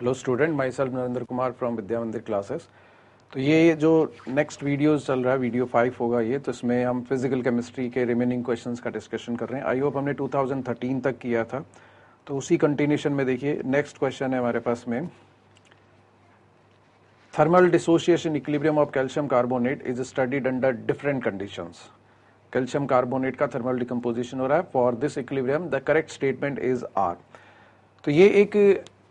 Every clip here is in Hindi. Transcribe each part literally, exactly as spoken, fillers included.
Hello student, myself Narendra Kumar from Vidyamandir classes. तो ये जो नेक्स्ट वीडियो चल रहा है, वीडियो फाइव होगा ये, तो इसमें हम फिजिकल केमिस्ट्री के रिमेनिंग क्वेश्चंस का डिस्कशन कर रहे हैं। आई होप हमने दो हज़ार तेरह तक किया था, तो उसी कंटिन्यूशन में देखिए नेक्स्ट क्वेश्चन है हमारे पास में। Thermal dissociation equilibrium of calcium carbonate is studied under different conditions. Calcium carbonate का थर्मल डिकम्पोजिशन हो रहा है। For this equilibrium the correct statement is are. तो ये एक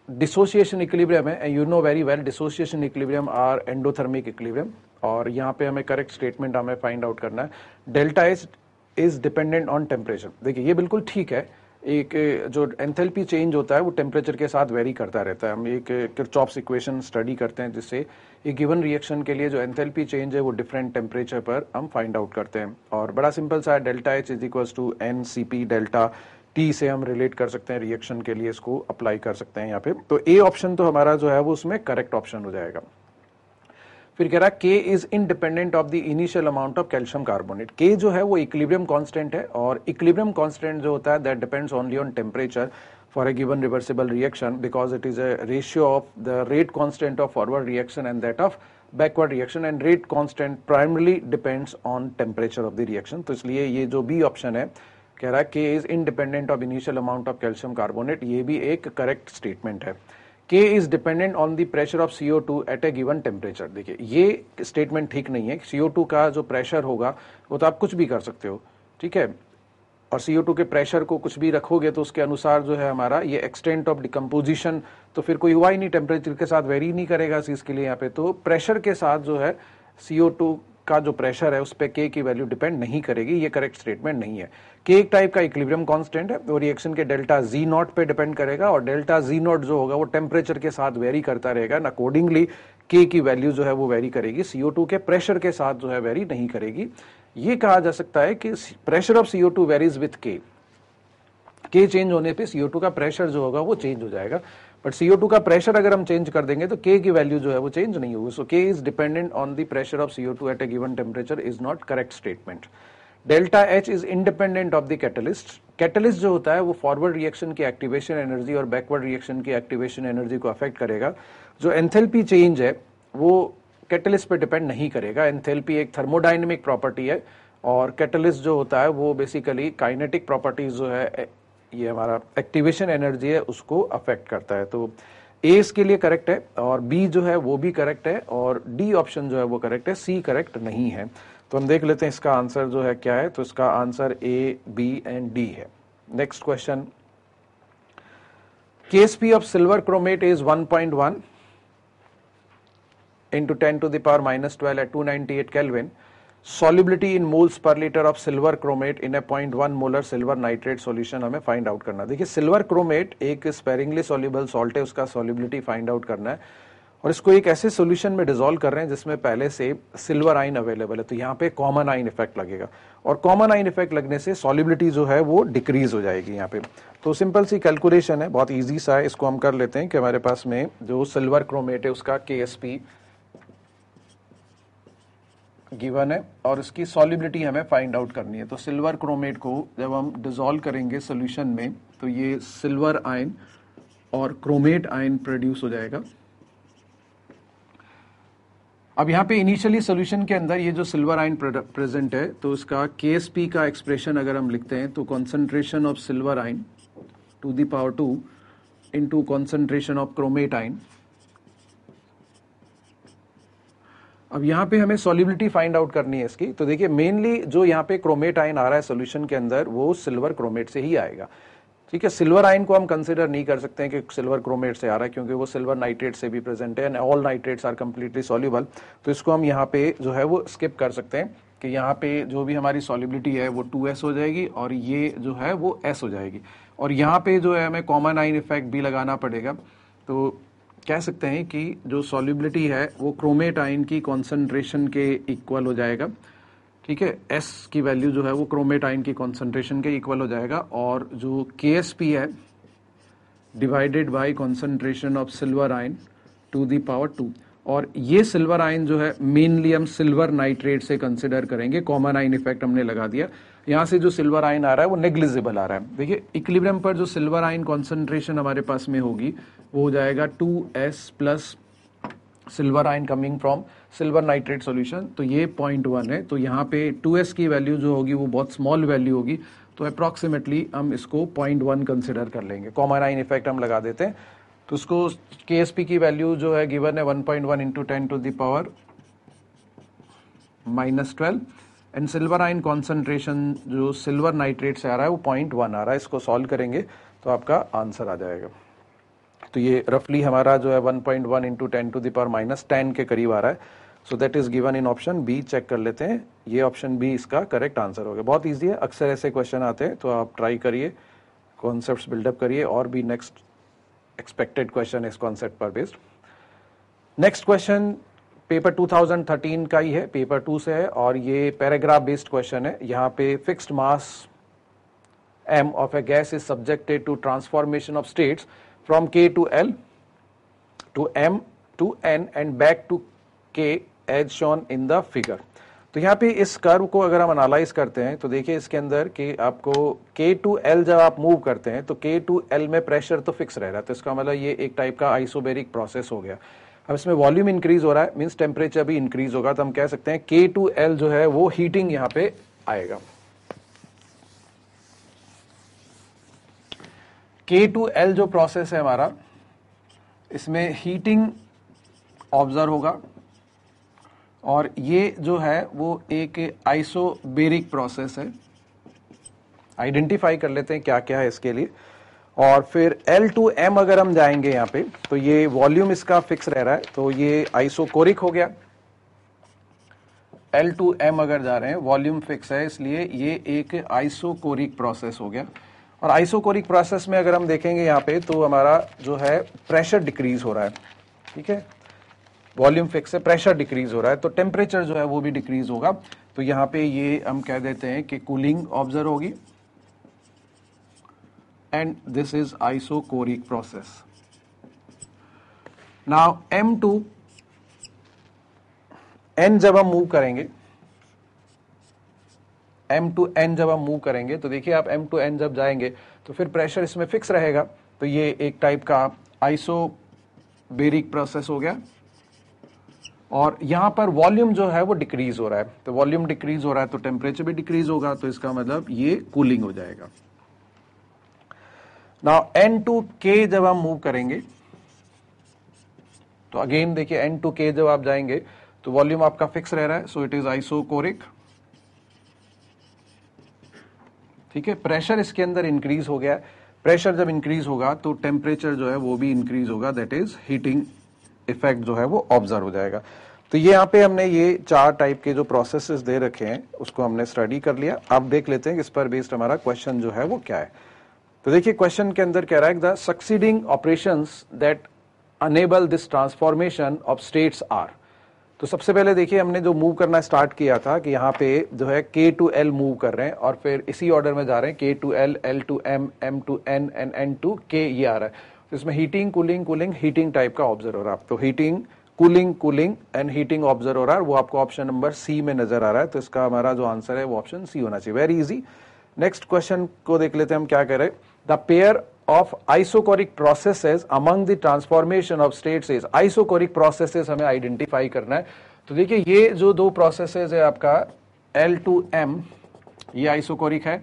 डिसोसिएशन इक्विलिब्रियम है, and you know very well dissociation equilibrium are endothermic equilibrium. और यहाँ पे हमें करेक्ट स्टेटमेंट हमें फाइंड आउट करना है। Delta H is dependent on temperature. देखिए ये बिल्कुल ठीक है, एक जो एंथैल्पी चेंज होता है वो टेम्परेचर के साथ वेरी करता रहता है। हम एक किरचॉफ्स इक्वेशन स्टडी करते हैं जिससे एक गिवन रिएक्शन के लिए जो एंथैल्पी चेंज है वो डिफरेंट टेम्परेचर पर हम फाइंड आउट करते हैं। और बड़ा सिंपल सा है, delta H is equal to N C P delta T से हम रिलेट कर सकते हैं, रिएक्शन के लिए इसको अप्लाई कर सकते हैं यहाँ पे। तो ए ऑप्शन तो हमारा जो है वो उसमें करेक्ट ऑप्शन हो जाएगा। फिर कह रहा है K is independent of the initial amount of calcium carbonate. K जो है वो इक्विलिब्रियम कांस्टेंट है, और इक्विलिब्रियम कांस्टेंट जो होता है that depends only on temperature for a given reversible reaction, because it is a ratio of the rate constant of forward reaction and that of backward reaction, and rate constant primarily depends on temperature of the reaction. तो इसलिए ये जो बी ऑप्शन है कह रहा है K is independent of initial amount of calcium carbonate, ये भी एक करेक्ट स्टेटमेंट है। K is dependent on the pressure of C O two at a given temperature. देखिए ये स्टेटमेंट ठीक नहीं है। सी ओ टू का जो प्रेशर होगा वो तो आप कुछ भी कर सकते हो, ठीक है, और सी ओ टू के प्रेशर को कुछ भी रखोगे तो उसके अनुसार जो है हमारा ये एक्सटेंट ऑफ डिकम्पोजिशन तो फिर कोई हुआ ही नहीं, टेम्परेचर के साथ वेरी नहीं करेगा इस चीज़ के लिए यहाँ पे। तो प्रेशर के साथ जो है सी ओ टू का जो प्रेशर है उस पर के की वैल्यू डिपेंड नहीं करेगी, ये करेक्ट स्टेटमेंट नहीं है। के एक टाइप का इक्विलिब्रियम कांस्टेंट है, और रिएक्शन के डेल्टा जी नॉट पे डिपेंड करेगा, और डेल्टा जी नॉट जो होगा वो टेम्परेचर के साथ वेरी करता रहेगा, एंड अकॉर्डिंगली के की वैल्यू जो है वो वेरी करेगी, सीओ टू के प्रेशर के साथ जो है वेरी नहीं करेगी। ये कहा जा सकता है कि pressure of CO two varies with K. K change होने पर सीओ टू का प्रेशर जो होगा वो चेंज हो जाएगा, बट सी ओ टू का प्रेशर अगर हम चेंज कर देंगे तो K की वैल्यू जो है वो चेंज नहीं होगी। So K is dependent on the pressure of C O two at a given temperature is not correct statement. Delta H is independent of the catalyst. Catalyst जो होता है वो फॉरवर्ड रिएक्शन की एक्टिवेशन एनर्जी और बैकवर्ड रिएक्शन की एक्टिवेशन एनर्जी को अफेक्ट करेगा। जो एंथैल्पी चेंज है वो कैटलिस्ट पे डिपेंड नहीं करेगा। एंथैल्पी एक थर्मोडाइनमिक प्रॉपर्टी है, और कैटलिस्ट जो होता है वो बेसिकली काइनेटिक प्रॉपर्टीज जो है ये हमारा एक्टिवेशन एनर्जी है उसको अफेक्ट करता है। तो ए इसके लिए करेक्ट है, और बी जो है वो भी करेक्ट है, और डी ऑप्शन जो है वो करेक्ट है, सी करेक्ट नहीं है। तो हम देख लेते हैं इसका आंसर जो है क्या है। तो इसका answer A, B and D है। Next question, KSP of silver chromate is one point one into ten to the power minus twelve at two ninety eight kelvin. Solubility in moles per litre of silver chromate in a point one molar silver nitrate solution हमें फाइंड आउट करना है। देखिए सिल्वर क्रोमेट एक स्पेरिंगली सॉल्युबल सॉल्ट है, उसका सॉल्युबिलिटी फाइंड आउट करना है, और इसको एक ऐसे सॉल्यूशन में डिसॉल्व कर रहे हैं जिसमें पहले से सिल्वर आयन अवेलेबल है। तो यहाँ पे कॉमन आयन इफेक्ट लगेगा, और कॉमन आयन इफेक्ट लगने से सॉल्युबिलिटी जो है वो डिक्रीज हो जाएगी यहाँ पे। तो सिंपल सी कैलकुलेशन है, बहुत ईजी सा है, इसको हम कर लेते हैं कि हमारे पास में जो सिल्वर क्रोमेट है उसका के एस पी गिवन है, और इसकी सॉल्युबिलिटी हमें फाइंड आउट करनी है। तो सिल्वर क्रोमेट को जब हम डिसॉल्व करेंगे सॉल्यूशन में तो ये सिल्वर आयन और क्रोमेट आयन प्रोड्यूस हो जाएगा। अब यहाँ पे इनिशियली सॉल्यूशन के अंदर ये जो सिल्वर आयन प्रेजेंट है तो उसका केएसपी का एक्सप्रेशन अगर हम लिखते हैं तो concentration of silver ion to the power two into concentration of chromate ion. अब यहाँ पे हमें सॉल्युबिलिटी फाइंड आउट करनी है इसकी। तो देखिए मेनली जो यहाँ पे क्रोमेट आयन आ रहा है सॉल्यूशन के अंदर वो सिल्वर क्रोमेट से ही आएगा, ठीक है। सिल्वर आयन को हम कंसिडर नहीं कर सकते हैं कि सिल्वर क्रोमेट से आ रहा है, क्योंकि वो सिल्वर नाइट्रेट से भी प्रेजेंट है, and all nitrates are completely soluble. तो इसको हम यहाँ पे जो है वो स्किप कर सकते हैं कि यहाँ पे जो भी हमारी सॉल्युबिलिटी है वो टू एस हो जाएगी, और ये जो है वो एस हो जाएगी, और यहाँ पे जो है हमें कॉमन आयन इफेक्ट भी लगाना पड़ेगा। तो कह सकते हैं कि जो सॉल्युबिलिटी है वो क्रोमेट आयन की कॉन्सेंट्रेशन के इक्वल हो जाएगा, ठीक है। एस की वैल्यू जो है वो क्रोमेट आयन की कॉन्सेंट्रेशन के इक्वल हो जाएगा, और जो के एस पी है divided by concentration of silver ion to the power two. और ये सिल्वर आयन जो है मेनली हम सिल्वर नाइट्रेट से कंसिडर करेंगे, कॉमन आयन इफेक्ट हमने लगा दिया। यहाँ से जो सिल्वर आयन आ रहा है वो नेग्लिजिबल आ रहा है। देखिए इक्विलिब्रियम पर जो सिल्वर आयन कॉन्सेंट्रेशन हमारे पास में होगी वो हो जाएगा two S plus silver ion coming from silver nitrate solution, तो ये पॉइंट वन है। तो यहाँ पे टू एस की वैल्यू जो होगी वो बहुत स्मॉल वैल्यू होगी, तो अप्रॉक्सीमेटली हम इसको पॉइंट वन कंसिडर कर लेंगे। कॉमन आयन इफेक्ट हम लगा देते हैं, तो उसको के एस पी की वैल्यू जो है गिवन है one point one into ten to the power minus twelve and silver ion concentration जो सिल्वर नाइट्रेट से आ रहा है वो पॉइंट वन आ रहा है। इसको सॉल्व करेंगे तो आपका आंसर आ जाएगा। तो ये रफली हमारा जो है one point one into ten to the power minus ten के करीब आ रहा है। So that is given in option B. Check कर लेते हैं, ये ऑप्शन बी इसका करेक्ट आंसर हो गया। बहुत ईजी है, अक्सर ऐसे क्वेश्चन आते हैं, तो आप ट्राई करिए, कॉन्सेप्ट बिल्डअप करिए और भी नेक्स्ट एक्सपेक्टेड क्वेश्चन इस कॉन्सेप्ट पर based. Next question paper two thousand thirteen का ही है, पेपर टू से है और ये पैराग्राफ बेस्ड क्वेश्चन है। यहाँ पे fixed mass m of a gas is subjected to transformation of states from k to l to m to n and back to k as shown in the figure. तो यहाँ पे इस कर्व को अगर हम एनालाइज करते हैं तो देखिए इसके अंदर कि आपको k टू l जब आप मूव करते हैं तो k टू l में प्रेशर तो फिक्स रह रहा है, तो इसका मतलब ये एक टाइप का आइसोबेरिक प्रोसेस हो गया। अब इसमें वॉल्यूम इंक्रीज हो रहा है मींस टेम्परेचर भी इंक्रीज होगा, तो हम कह सकते हैं के टू एल जो है वो हीटिंग यहाँ पे आएगा। के टू एल जो प्रोसेस है हमारा इसमें हीटिंग ऑब्जर्व होगा और ये जो है वो एक आइसोबेरिक प्रोसेस है। आइडेंटिफाई कर लेते हैं क्या क्या है इसके लिए। और फिर L टू M अगर हम जाएंगे यहाँ पे तो ये वॉल्यूम इसका फिक्स रह रहा है, तो ये आइसोकोरिक हो गया। L टू M अगर जा रहे हैं, वॉल्यूम फिक्स है इसलिए ये एक आइसोकोरिक प्रोसेस हो गया। और आइसोकोरिक प्रोसेस में अगर हम देखेंगे यहाँ पे तो हमारा जो है प्रेशर डिक्रीज हो रहा है, ठीक है, वॉल्यूम फिक्स है, प्रेशर डिक्रीज हो रहा है, तो टेम्परेचर जो है वो भी डिक्रीज होगा। तो यहाँ पे ये हम कह देते हैं कि कूलिंग ऑब्जर्व होगी and this is isochoric process. Now M to N जब हम मूव करेंगे, M to N जब हम मूव करेंगे तो देखिए आप M to N जब जाएंगे तो फिर प्रेशर इसमें फिक्स रहेगा, तो ये एक टाइप का आइसोबेरिक प्रोसेस हो गया। और यहाँ पर वॉल्यूम जो है वो डिक्रीज हो रहा है, तो वॉल्यूम डिक्रीज हो रहा है तो टेम्परेचर भी डिक्रीज होगा, तो इसका मतलब ये कूलिंग हो जाएगा। नाउ एन टू के जब हम मूव करेंगे तो अगेन देखिए एन टू के जब आप जाएंगे तो वॉल्यूम आपका फिक्स रह रहा है, सो इट इज आइसोकोरिक, ठीक है। प्रेशर इसके अंदर इंक्रीज हो गया, प्रेशर जब इंक्रीज होगा तो टेम्परेचर जो है वो भी इंक्रीज होगा, दैट इज हीटिंग इफेक्ट जो है वो ऑब्जर्व हो जाएगा। तो ये यहाँ पे हमने ये चार टाइप के जो प्रोसेसेस दे रखे हैं उसको हमने स्टडी कर लिया। आप देख लेते हैं इस पर बेस्ड हमारा क्वेश्चन जो है वो क्या है। तो देखिए क्वेश्चन के अंदर कह रहा है the succeeding operations that enable this transformation of states are. तो सबसे पहले देखिए हमने जो मूव करना स्टार्ट किया था कि यहाँ पे जो है के टू एल मूव कर रहे हैं और फिर इसी ऑर्डर में जा रहे हैं, K to L, L to M, M to N and N to K, ये आ रहा है। तो इसमें heating cooling cooling heating type का ऑब्जर्व हो रहा है। तो heating cooling cooling and heating observe हो रहा है, वो आपको ऑप्शन नंबर सी में नजर आ रहा है। तो इसका हमारा जो आंसर है वो ऑप्शन सी होना चाहिए, वेरी इजी। नेक्स्ट क्वेश्चन को देख लेते हैं हम क्या कर रहे हैं। The pair of isocoric processes among the transformation of states is, isocoric processes हमें identify करना है। तो देखिए ये जो दो processes है आपका L to M, ये isocoric है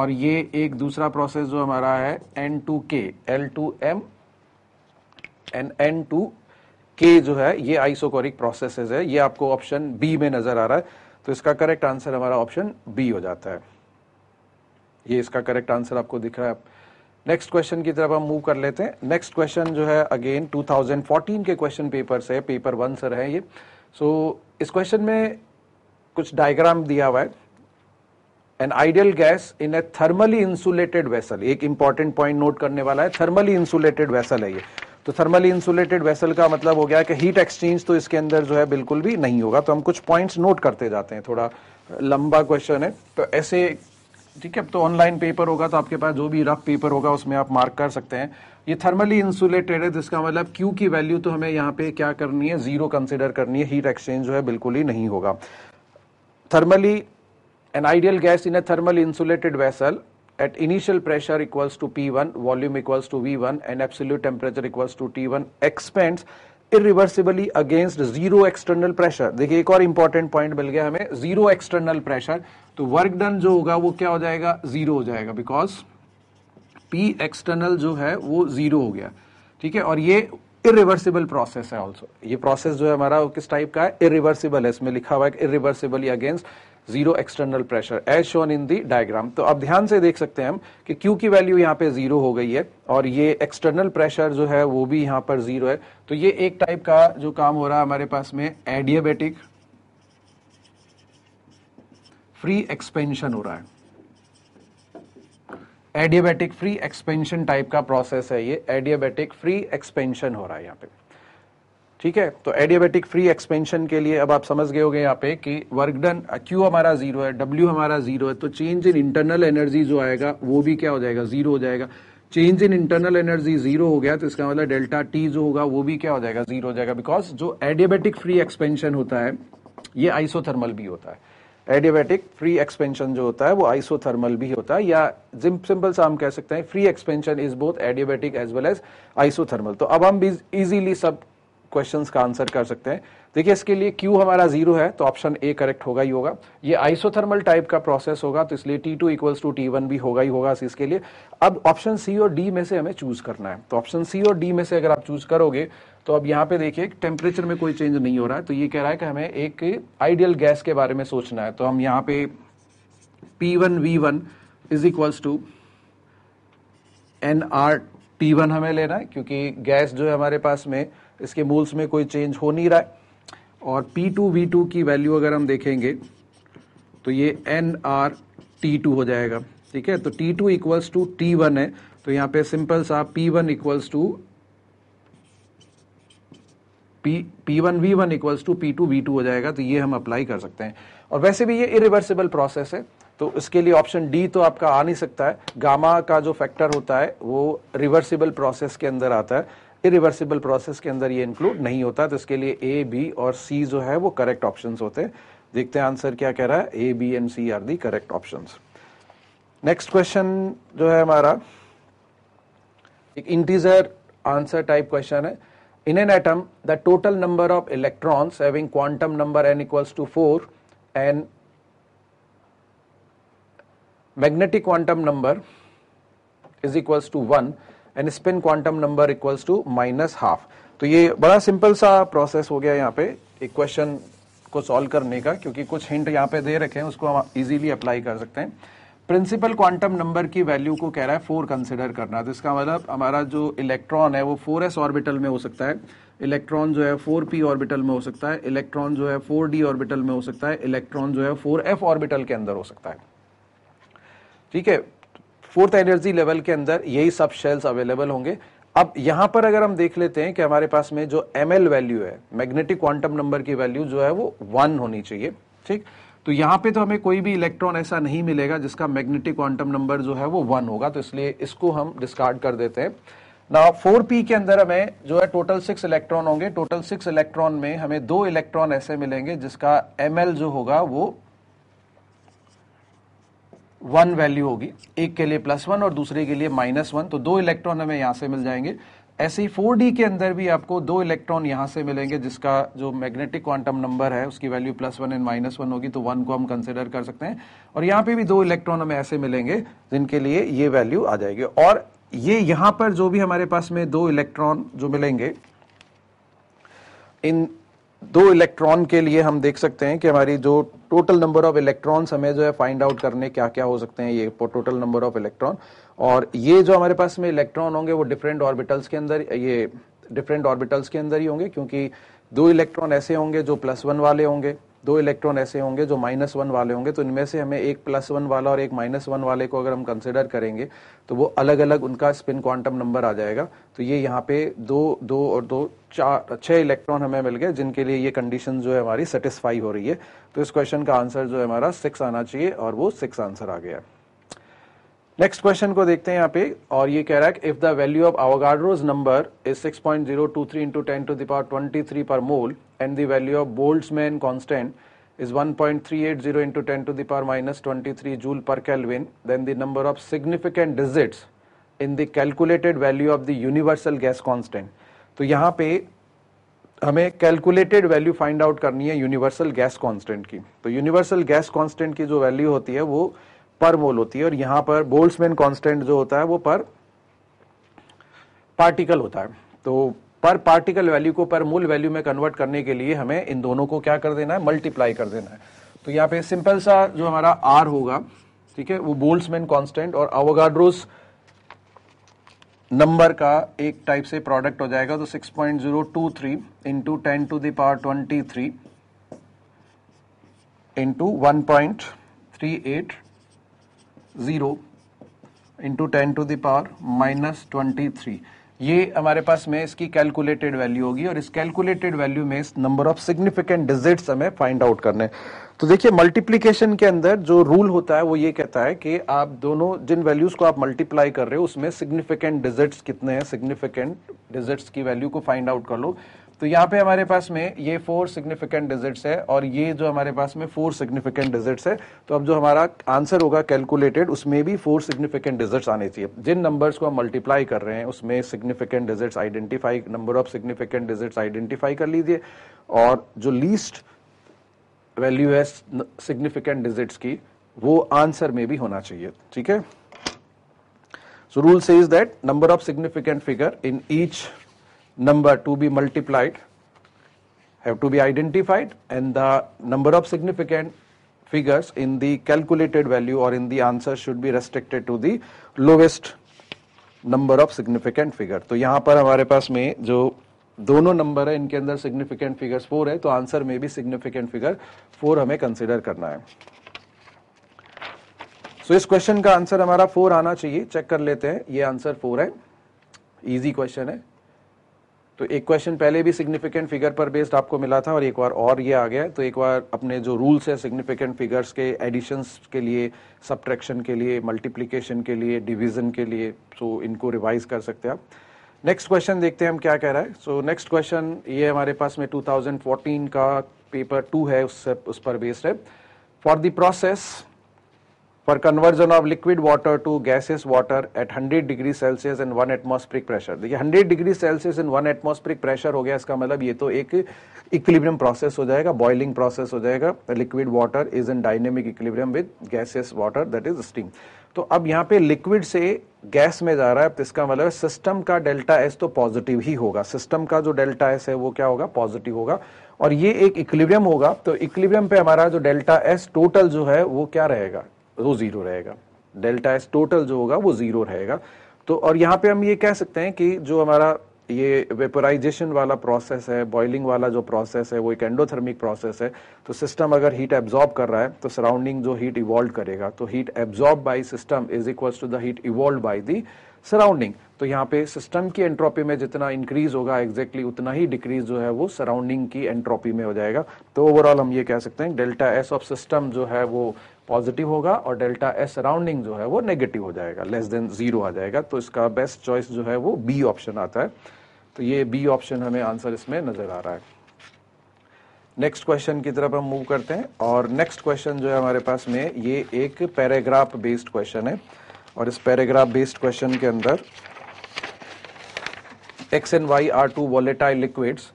और ये एक दूसरा process जो हमारा है N to K, L to M and N to K जो है ये isocoric processes है, ये आपको option B में नजर आ रहा है। तो इसका correct answer हमारा option B हो जाता है, ये इसका करेक्ट आंसर आपको दिख रहा है। नेक्स्ट क्वेश्चन की तरफ हम मूव कर लेते हैं। नेक्स्ट क्वेश्चन जो है अगेन टू थाउजेंड फोर्टीन के क्वेश्चन पेपर से, पेपर वन सर है ये। सो so, इस क्वेश्चन में कुछ डायग्राम दिया हुआ है। An ideal gas in a thermally insulated vessel, एक इंपॉर्टेंट पॉइंट नोट करने वाला है, थर्मली इंसुलेटेड वेसल है ये। तो थर्मली इंसुलेटेड वेसल का मतलब हो गया कि हीट एक्सचेंज तो इसके अंदर जो है बिल्कुल भी नहीं होगा। तो हम कुछ पॉइंट्स नोट करते जाते हैं, थोड़ा लंबा क्वेश्चन है तो ऐसे, ठीक है। अब तो ऑनलाइन पेपर होगा तो आपके पास जो भी रफ पेपर होगा उसमें आप मार्क कर सकते हैं। ये थर्मली इंसुलेटेड है जिसका मतलब Q की वैल्यू तो हमें यहाँ पे क्या करनी है, जीरो कंसिडर करनी है, हीट एक्सचेंज जो है बिल्कुल ही नहीं होगा। Thermally An ideal gas in a thermal insulated vessel at initial pressure equals to P one, volume equals to V one, and absolute temperature equals to T one expands irreversibly against zero external pressure. देखिए एक और इम्पोर्टेंट पॉइंट मिल गया हमें, जीरो एक्सटर्नल प्रेशर, तो वर्क डन जो होगा वो क्या हो जाएगा, जीरो हो जाएगा, बिकॉज P एक्सटर्नल जो है वो जीरो हो गया, ठीक है। और ये इरिवर्सिबल प्रोसेस है ऑल्सो, ये प्रोसेस जो है हमारा वो किस टाइप का है, इरिवर्सिबल है, इसमें लिखा हुआ है irreversibly against zero external pressure as shown in the diagram. तो अब ध्यान से देख सकते हैं हम कि Q की वैल्यू यहाँ पे जीरो हो गई है और ये एक्सटर्नल प्रेशर जो है वो भी यहाँ पर जीरो है, तो ये एक टाइप का जो काम हो रहा है हमारे पास में एडियाबेटिक फ्री एक्सपेंशन हो रहा है, एडियाबेटिक फ्री एक्सपेंशन टाइप का प्रोसेस है ये, एडियाबेटिक फ्री एक्सपेंशन हो रहा है यहाँ पे, ठीक है। तो एडियाबेटिक फ्री एक्सपेंशन के लिए अब आप समझ गए होंगे यहाँ पे कि वर्क डन Q हमारा जीरो है, W हमारा जीरो है, तो चेंज इन इंटरनल एनर्जी जो आएगा वो भी क्या हो जाएगा, जीरो हो जाएगा। Change in internal energy zero हो गया तो इसका मतलब डेल्टा T जो होगा वो भी क्या हो जाएगा, जीरो हो जाएगा, बिकॉज जो एडियाबेटिक फ्री एक्सपेंशन होता है ये आइसोथर्मल भी होता है। एडियाबेटिक फ्री एक्सपेंशन जो होता है वो आइसोथर्मल भी होता है, या सिंपल सा हम कह सकते हैं free expansion is both adiabatic as well as isothermal. तो अब हम भी इजीली सब क्वेश्चंस का आंसर कर सकते हैं। देखिए इसके लिए Q हमारा जीरो है तो ऑप्शन ए करेक्ट होगा ही होगा, ये आइसोथर्मल टाइप का प्रोसेस होगा तो इसलिए T two equals to T one भी होगा ही होगा इसके लिए। अब ऑप्शन सी और डी में से हमें चूज करना है, तो ऑप्शन सी और डी में से अगर आप चूज करोगे तो अब यहाँ पे देखिए टेम्परेचर में कोई चेंज नहीं हो रहा है, तो ये कह रहा है कि हमें एक आइडियल गैस के बारे में सोचना है, तो हम यहाँ पे P one V one is equals to N R T one हमें लेना है, क्योंकि गैस जो है हमारे पास में इसके मोल्स में कोई चेंज हो नहीं रहा है। और पी टू वी टू की वैल्यू अगर हम देखेंगे तो ये एन आर टी टू हो जाएगा, ठीक है। तो T two equals to T one है, तो यहाँ पे सिंपल सा P one equals to P P one V one equals to P two V two हो जाएगा, तो ये हम अप्लाई कर सकते हैं। और वैसे भी ये इरिवर्सिबल प्रोसेस है तो इसके लिए ऑप्शन डी तो आपका आ नहीं सकता है, गामा का जो फैक्टर होता है वो रिवर्सिबल प्रोसेस के अंदर आता है, इरिवर्सिबल प्रोसेस के अंदर ये इंक्लूड नहीं होता, तो इसके लिए ए बी और सी जो है वो करेक्ट ऑप्शंस होते हैं। देखते हैं आंसर क्या कह रहा है, A B and C are the correct options. Next question जो है हमारा एक इंटीजर आंसर टाइप क्वेश्चन है। In an atom, the total number of electrons having quantum number n equals to four and magnetic quantum number is equals to one and spin quantum number equals to minus half. तो ये बड़ा सिंपल सा प्रोसेस हो गया यहाँ पे एक क्वेश्चन को सॉल्व करने का, क्योंकि कुछ हिंट यहाँ पे दे रखे हैं उसको हम इजीली अप्लाई कर सकते हैं। प्रिंसिपल क्वांटम नंबर की वैल्यू को कह रहा है फोर कंसिडर करना है, तो इसका मतलब हमारा जो इलेक्ट्रॉन है वो फोर एस ऑर्बिटल में हो सकता है, इलेक्ट्रॉन जो है फोर पी ऑर्बिटल में हो सकता है, इलेक्ट्रॉन जो है फोर डी ऑर्बिटल में हो सकता है, इलेक्ट्रॉन जो है फोर एफ ऑर्बिटल के अंदर हो सकता है, ठीक है। फोर्थ एनर्जी लेवल के अंदर यही सब शेल्स अवेलेबल होंगे। अब यहाँ पर अगर हम देख लेते हैं कि हमारे पास में जो एम एल वैल्यू है, मैग्नेटिक क्वांटम नंबर की वैल्यू जो है वो वन होनी चाहिए, ठीक। तो यहाँ पे तो हमें कोई भी इलेक्ट्रॉन ऐसा नहीं मिलेगा जिसका मैग्नेटिक क्वांटम नंबर जो है वो वन होगा, तो इसलिए इसको हम डिस्कार्ड कर देते हैं ना। फोर पी के अंदर हमें जो है टोटल सिक्स इलेक्ट्रॉन होंगे, टोटल सिक्स इलेक्ट्रॉन में हमें दो इलेक्ट्रॉन ऐसे मिलेंगे जिसका एमएल जो होगा वो वन वैल्यू होगी, एक के लिए प्लस वन और दूसरे के लिए माइनस वन, तो दो इलेक्ट्रॉन हमें यहाँ से मिल जाएंगे। ऐसे ही फोर डी के अंदर भी आपको दो इलेक्ट्रॉन यहाँ से मिलेंगे जिसका जो मैग्नेटिक क्वांटम नंबर है उसकी value plus one and minus one होगी, तो वन को हम कंसिडर कर सकते हैं। और यहाँ पे भी दो इलेक्ट्रॉन हमें ऐसे मिलेंगे जिनके लिए ये वैल्यू आ जाएगी। और ये यहाँ पर जो भी हमारे पास में दो इलेक्ट्रॉन जो मिलेंगे, इन दो इलेक्ट्रॉन के लिए हम देख सकते हैं कि हमारी जो टोटल नंबर ऑफ इलेक्ट्रॉन्स हमें जो है फाइंड आउट करने क्या क्या हो सकते हैं, ये टोटल नंबर ऑफ इलेक्ट्रॉन। और ये जो हमारे पास में इलेक्ट्रॉन होंगे वो डिफरेंट ऑर्बिटल्स के अंदर, ये डिफरेंट ऑर्बिटल्स के अंदर ही होंगे, क्योंकि दो इलेक्ट्रॉन ऐसे होंगे जो प्लस वन वाले होंगे, दो इलेक्ट्रॉन ऐसे होंगे जो माइनस वन वाले होंगे, तो इनमें से हमें एक प्लस वन वाला और एक माइनस वन वाले को अगर हम कंसिडर करेंगे तो वो अलग अलग उनका स्पिन क्वांटम नंबर आ जाएगा। तो ये यहाँ पे दो दो और दो चार छह इलेक्ट्रॉन हमें मिल गए जिनके लिए ये कंडीशन जो है हमारी सेटिस्फाई हो रही है, तो इस क्वेश्चन का आंसर जो है हमारा सिक्स आना चाहिए और वो सिक्स आंसर आ गया। नेक्स्ट क्वेश्चन को देखते हैं यहाँ पे, और ये कह रहा है कि if the value of Avogadro's number is six point zero two three into ten to the power twenty three per mole and the value of Boltzmann constant is one point three eight zero into ten to the power minus twenty-three joule per Kelvin, then the number of significant digits in the calculated value of the universal gas constant. तो यहाँ पे हमें कैलकुलेटेड वैल्यू फाइंड आउट करनी है यूनिवर्सल गैस कांस्टेंट की। तो यूनिवर्सल गैस कांस्टेंट की जो वैल्यू होती है वो पर मोल होती है, और यहाँ पर बोल्ट्जमैन कांस्टेंट जो होता है वो पर पार्टिकल होता है। तो पर पार्टिकल वैल्यू को पर मोल वैल्यू में कन्वर्ट करने के लिए हमें इन दोनों को क्या कर देना है, मल्टीप्लाई कर देना है। तो यहाँ पे सिंपल सा जो हमारा आर होगा, ठीक है, वो बोल्ट्जमैन कांस्टेंट और अवोगाड्रोस नंबर का एक टाइप से प्रोडक्ट हो जाएगा। तो six point zero two three into ten to the power twenty three into one point three eight zero into ten to the power minus twenty three ये हमारे पास में इसकी कैलकुलेटेड वैल्यू होगी, और इस कैलकुलेटेड वैल्यू में इस नंबर ऑफ सिग्निफिकेंट डिजिट्स हमें फाइंड आउट करने। तो देखिए मल्टीप्लिकेशन के अंदर जो रूल होता है वो ये कहता है कि आप दोनों जिन वैल्यूज को आप मल्टीप्लाई कर रहे हो उसमें सिग्निफिकेंट डिजिट्स कितने हैं, सिग्निफिकेंट डिजिट्स की वैल्यू को फाइंड आउट कर लो। तो यहाँ पे हमारे पास में ये फोर सिग्निफिकेंट डिजिट्स है और ये जो हमारे पास में फोर सिग्निफिकेंट डिजिट्स है। तो अब जो हमारा आंसर होगा कैलकुलेटेड, उसमें भी फोर सिग्निफिकेंट डिजिट्स आने चाहिए। जिन नंबर्स को हम मल्टीप्लाई कर रहे हैं उसमें significant digits identify, number of significant digits identify कर लीजिए, और जो लीस्ट वैल्यू है सिग्निफिकेंट डिजिट्स की वो आंसर में भी होना चाहिए। ठीक है, so rule says that number of significant figure in each number to be multiplied have to be identified, and the number of significant figures in the calculated value or in the answer should be restricted to the lowest number of significant figure। तो यहाँ पर हमारे पास में जो दोनों नंबर है इनके अंदर significant figures फोर है, तो आंसर में भी significant figure फोर हमें कंसिडर करना है। सो इस क्वेश्चन का आंसर हमारा फोर आना चाहिए। चेक कर लेते हैं, ये आंसर फोर है, इजी क्वेश्चन है। तो एक क्वेश्चन पहले भी सिग्निफिकेंट फिगर पर बेस्ड आपको मिला था और एक बार और ये आ गया है। तो एक बार अपने जो रूल्स है सिग्निफिकेंट फिगर्स के एडिशंस के लिए, सब्ट्रैक्शन के लिए, मल्टीप्लिकेशन के लिए, डिवीजन के लिए, तो इनको रिवाइज कर सकते हैं आप। नेक्स्ट क्वेश्चन देखते हैं हम क्या कह रहा है। सो नेक्स्ट क्वेश्चन ये हमारे पास में टू थाउज़ेंड फोर्टीन का पेपर टू है, उस, उस पर बेस्ड है। For the process for conversion of liquid water to gaseous water at one hundred degree Celsius and one atmospheric pressure। देखिए one hundred degree Celsius and one atmospheric pressure हो गया, इसका मतलब ये तो एक equilibrium process हो जाएगा, boiling process हो जाएगा। liquid water is in dynamic equilibrium with gaseous water that is steam। तो अब यहाँ पे liquid से gas में जा रहा है, तो इसका मतलब system का delta S तो positive ही होगा। system का जो delta S है वो क्या होगा, positive होगा, और ये एक equilibrium होगा। तो equilibrium पे हमारा जो delta S total जो है वो क्या रहेगा, वो जीरो रहेगा। डेल्टा एस टोटल जो होगा वो जीरो रहेगा। तो और यहाँ पे हम ये कह सकते हैं कि जो हमारा ये वेपराइजेशन वाला प्रोसेस है, बॉइलिंग वाला जो प्रोसेस है, वो एक एंडोथर्मिक प्रोसेस है। तो सिस्टम अगर हीट एब्जॉर्ब कर रहा है तो सराउंडिंग जो हीट इवॉल्व करेगा, तो heat absorb by system is equals to the heat evolve by the surrounding. तो यहाँ पे सिस्टम की एंट्रोपी में जितना इंक्रीज होगा एग्जैक्टली उतना ही डिक्रीज जो है वो सराउंडिंग की एंट्रोपी में हो जाएगा। तो ओवरऑल हम ये कह सकते हैं डेल्टा एस ऑफ सिस्टम जो है वो पॉजिटिव होगा और डेल्टा एस सराउंडिंग जो है वो नेगेटिव हो जाएगा, लेस देन जीरो आ जाएगा। तो इसका बेस्ट चॉइस जो है वो बी ऑप्शन आता है। तो ये बी ऑप्शन हमें आंसर इसमें नजर आ रहा है। नेक्स्ट क्वेश्चन की तरफ हम मूव करते हैं, और नेक्स्ट क्वेश्चन जो है हमारे पास में ये एक पैराग्राफ बेस्ड क्वेश्चन है, और इस पैराग्राफ बेस्ड क्वेश्चन के अंदर X and Y are two volatile liquids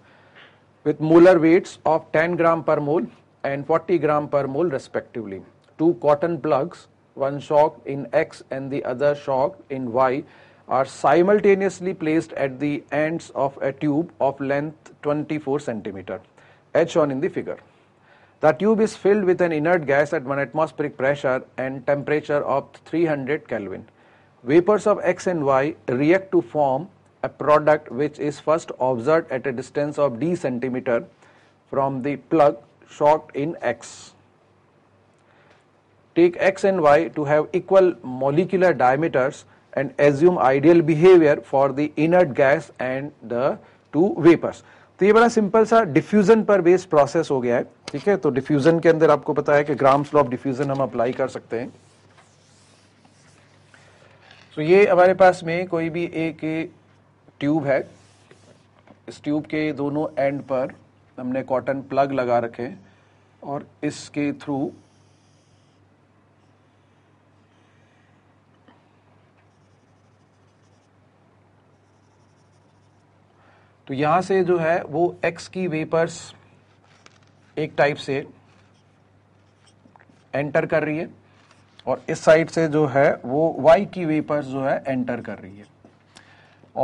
with molar weights of ten gram per mole and forty gram per mole respectively. Two cotton plugs, one shocked in X and the other shocked in Y, are simultaneously placed at the ends of a tube of length twenty-four centimeters, as shown in the figure. The tube is filled with an inert gas at one atmospheric pressure and temperature of three hundred Kelvin. Vapors of X and Y react to form a product which is first observed at a distance of d centimeter from the plug shocked in X. Take X and Y to have equal molecular diameters and assume ideal behavior for the inert gas and the two vapors। तो ये बड़ा सिंपल सा डिफ्यूजन पर बेस्ड प्रोसेस हो गया है। ठीक है, तो डिफ्यूजन के अंदर आपको पता है कि ग्राम्स लॉ ऑफ डिफ्यूजन हम अप्लाई कर सकते हैं। तो so ये हमारे पास में कोई भी एक ट्यूब है, इस ट्यूब के दोनों एंड पर हमने कॉटन प्लग लगा रखे हैं और इसके थ्रू तो यहां से जो है वो x की वेपर्स एक टाइप से एंटर कर रही है और इस साइड से जो है वो y की वेपर्स जो है एंटर कर रही है।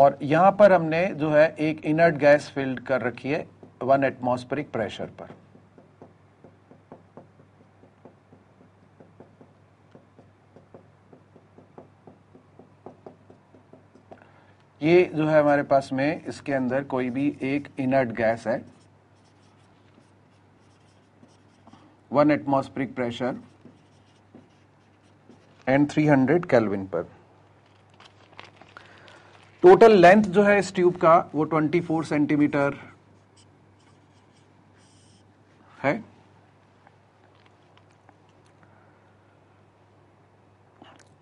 और यहां पर हमने जो है एक इनर्ट गैस फिल्ड कर रखी है वन एटमॉस्फेरिक प्रेशर पर। ये जो है हमारे पास में इसके अंदर कोई भी एक इनर्ट गैस है वन एटमॉस्फेरिक प्रेशर एंड तीन सौ केल्विन पर। टोटल लेंथ जो है इस ट्यूब का वो चौबीस सेंटीमीटर है।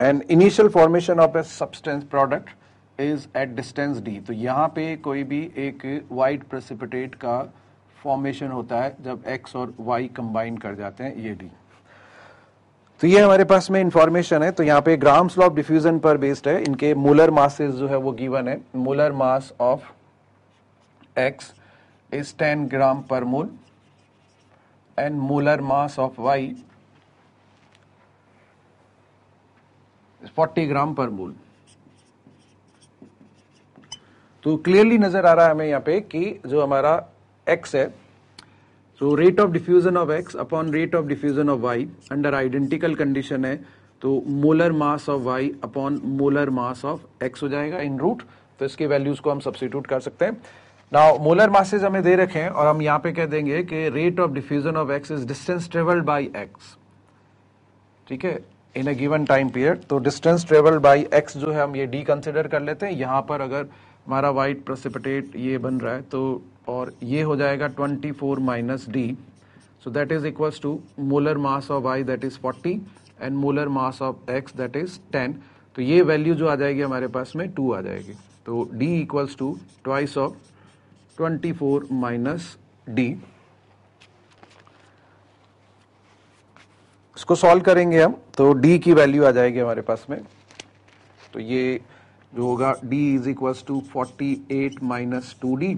And initial formation of a substance product is at distance D. तो यहाँ पे कोई भी एक वाइट प्रेसिपिटेट का फॉर्मेशन होता है जब एक्स और वाई कंबाइन कर जाते हैं ये डी। तो ये हमारे पास में इंफॉर्मेशन है। तो यहाँ पे ग्राम्स लॉ ऑफ डिफ्यूजन पर बेस्ड है। इनके मोलर मासेस जो है वो गिवन है। Molar mass of X is ten gram per mole and molar mass of Y forty gram per mole. तो क्लियरली नजर आ रहा है हमें यहाँ पे कि जो हमारा x है तो rate of diffusion of x upon rate of diffusion of y under identical condition है तो molar mass of y upon molar mass of x हो जाएगा इन रूट। तो इसके वैल्यूज को हम सब्स्टिट्यूट कर सकते हैं। नाउ मोलर मासेज हमें दे रखे हैं और हम यहाँ पे कह देंगे कि rate of diffusion of x is distance travelled by x, ठीक है, in a given time period. तो डिस्टेंस ट्रेवल्ड बाई x जो है हम ये डी कंसिडर कर लेते हैं। यहाँ पर अगर हमारा वाइट प्रेसिपिटेट ये बन रहा है तो और ये हो जाएगा चौबीस minus D, so that is equals to molar mass of Y that is चालीस and molar mass of X that is ten. तो ये वैल्यू जो आ जाएगी हमारे पास में टू आ जाएगी। तो D equals to twice of चौबीस माइनस डी। इसको सॉल्व करेंगे हम तो डी की वैल्यू आ जाएगी हमारे पास में। तो ये जो होगा d is equal to forty eight minus two D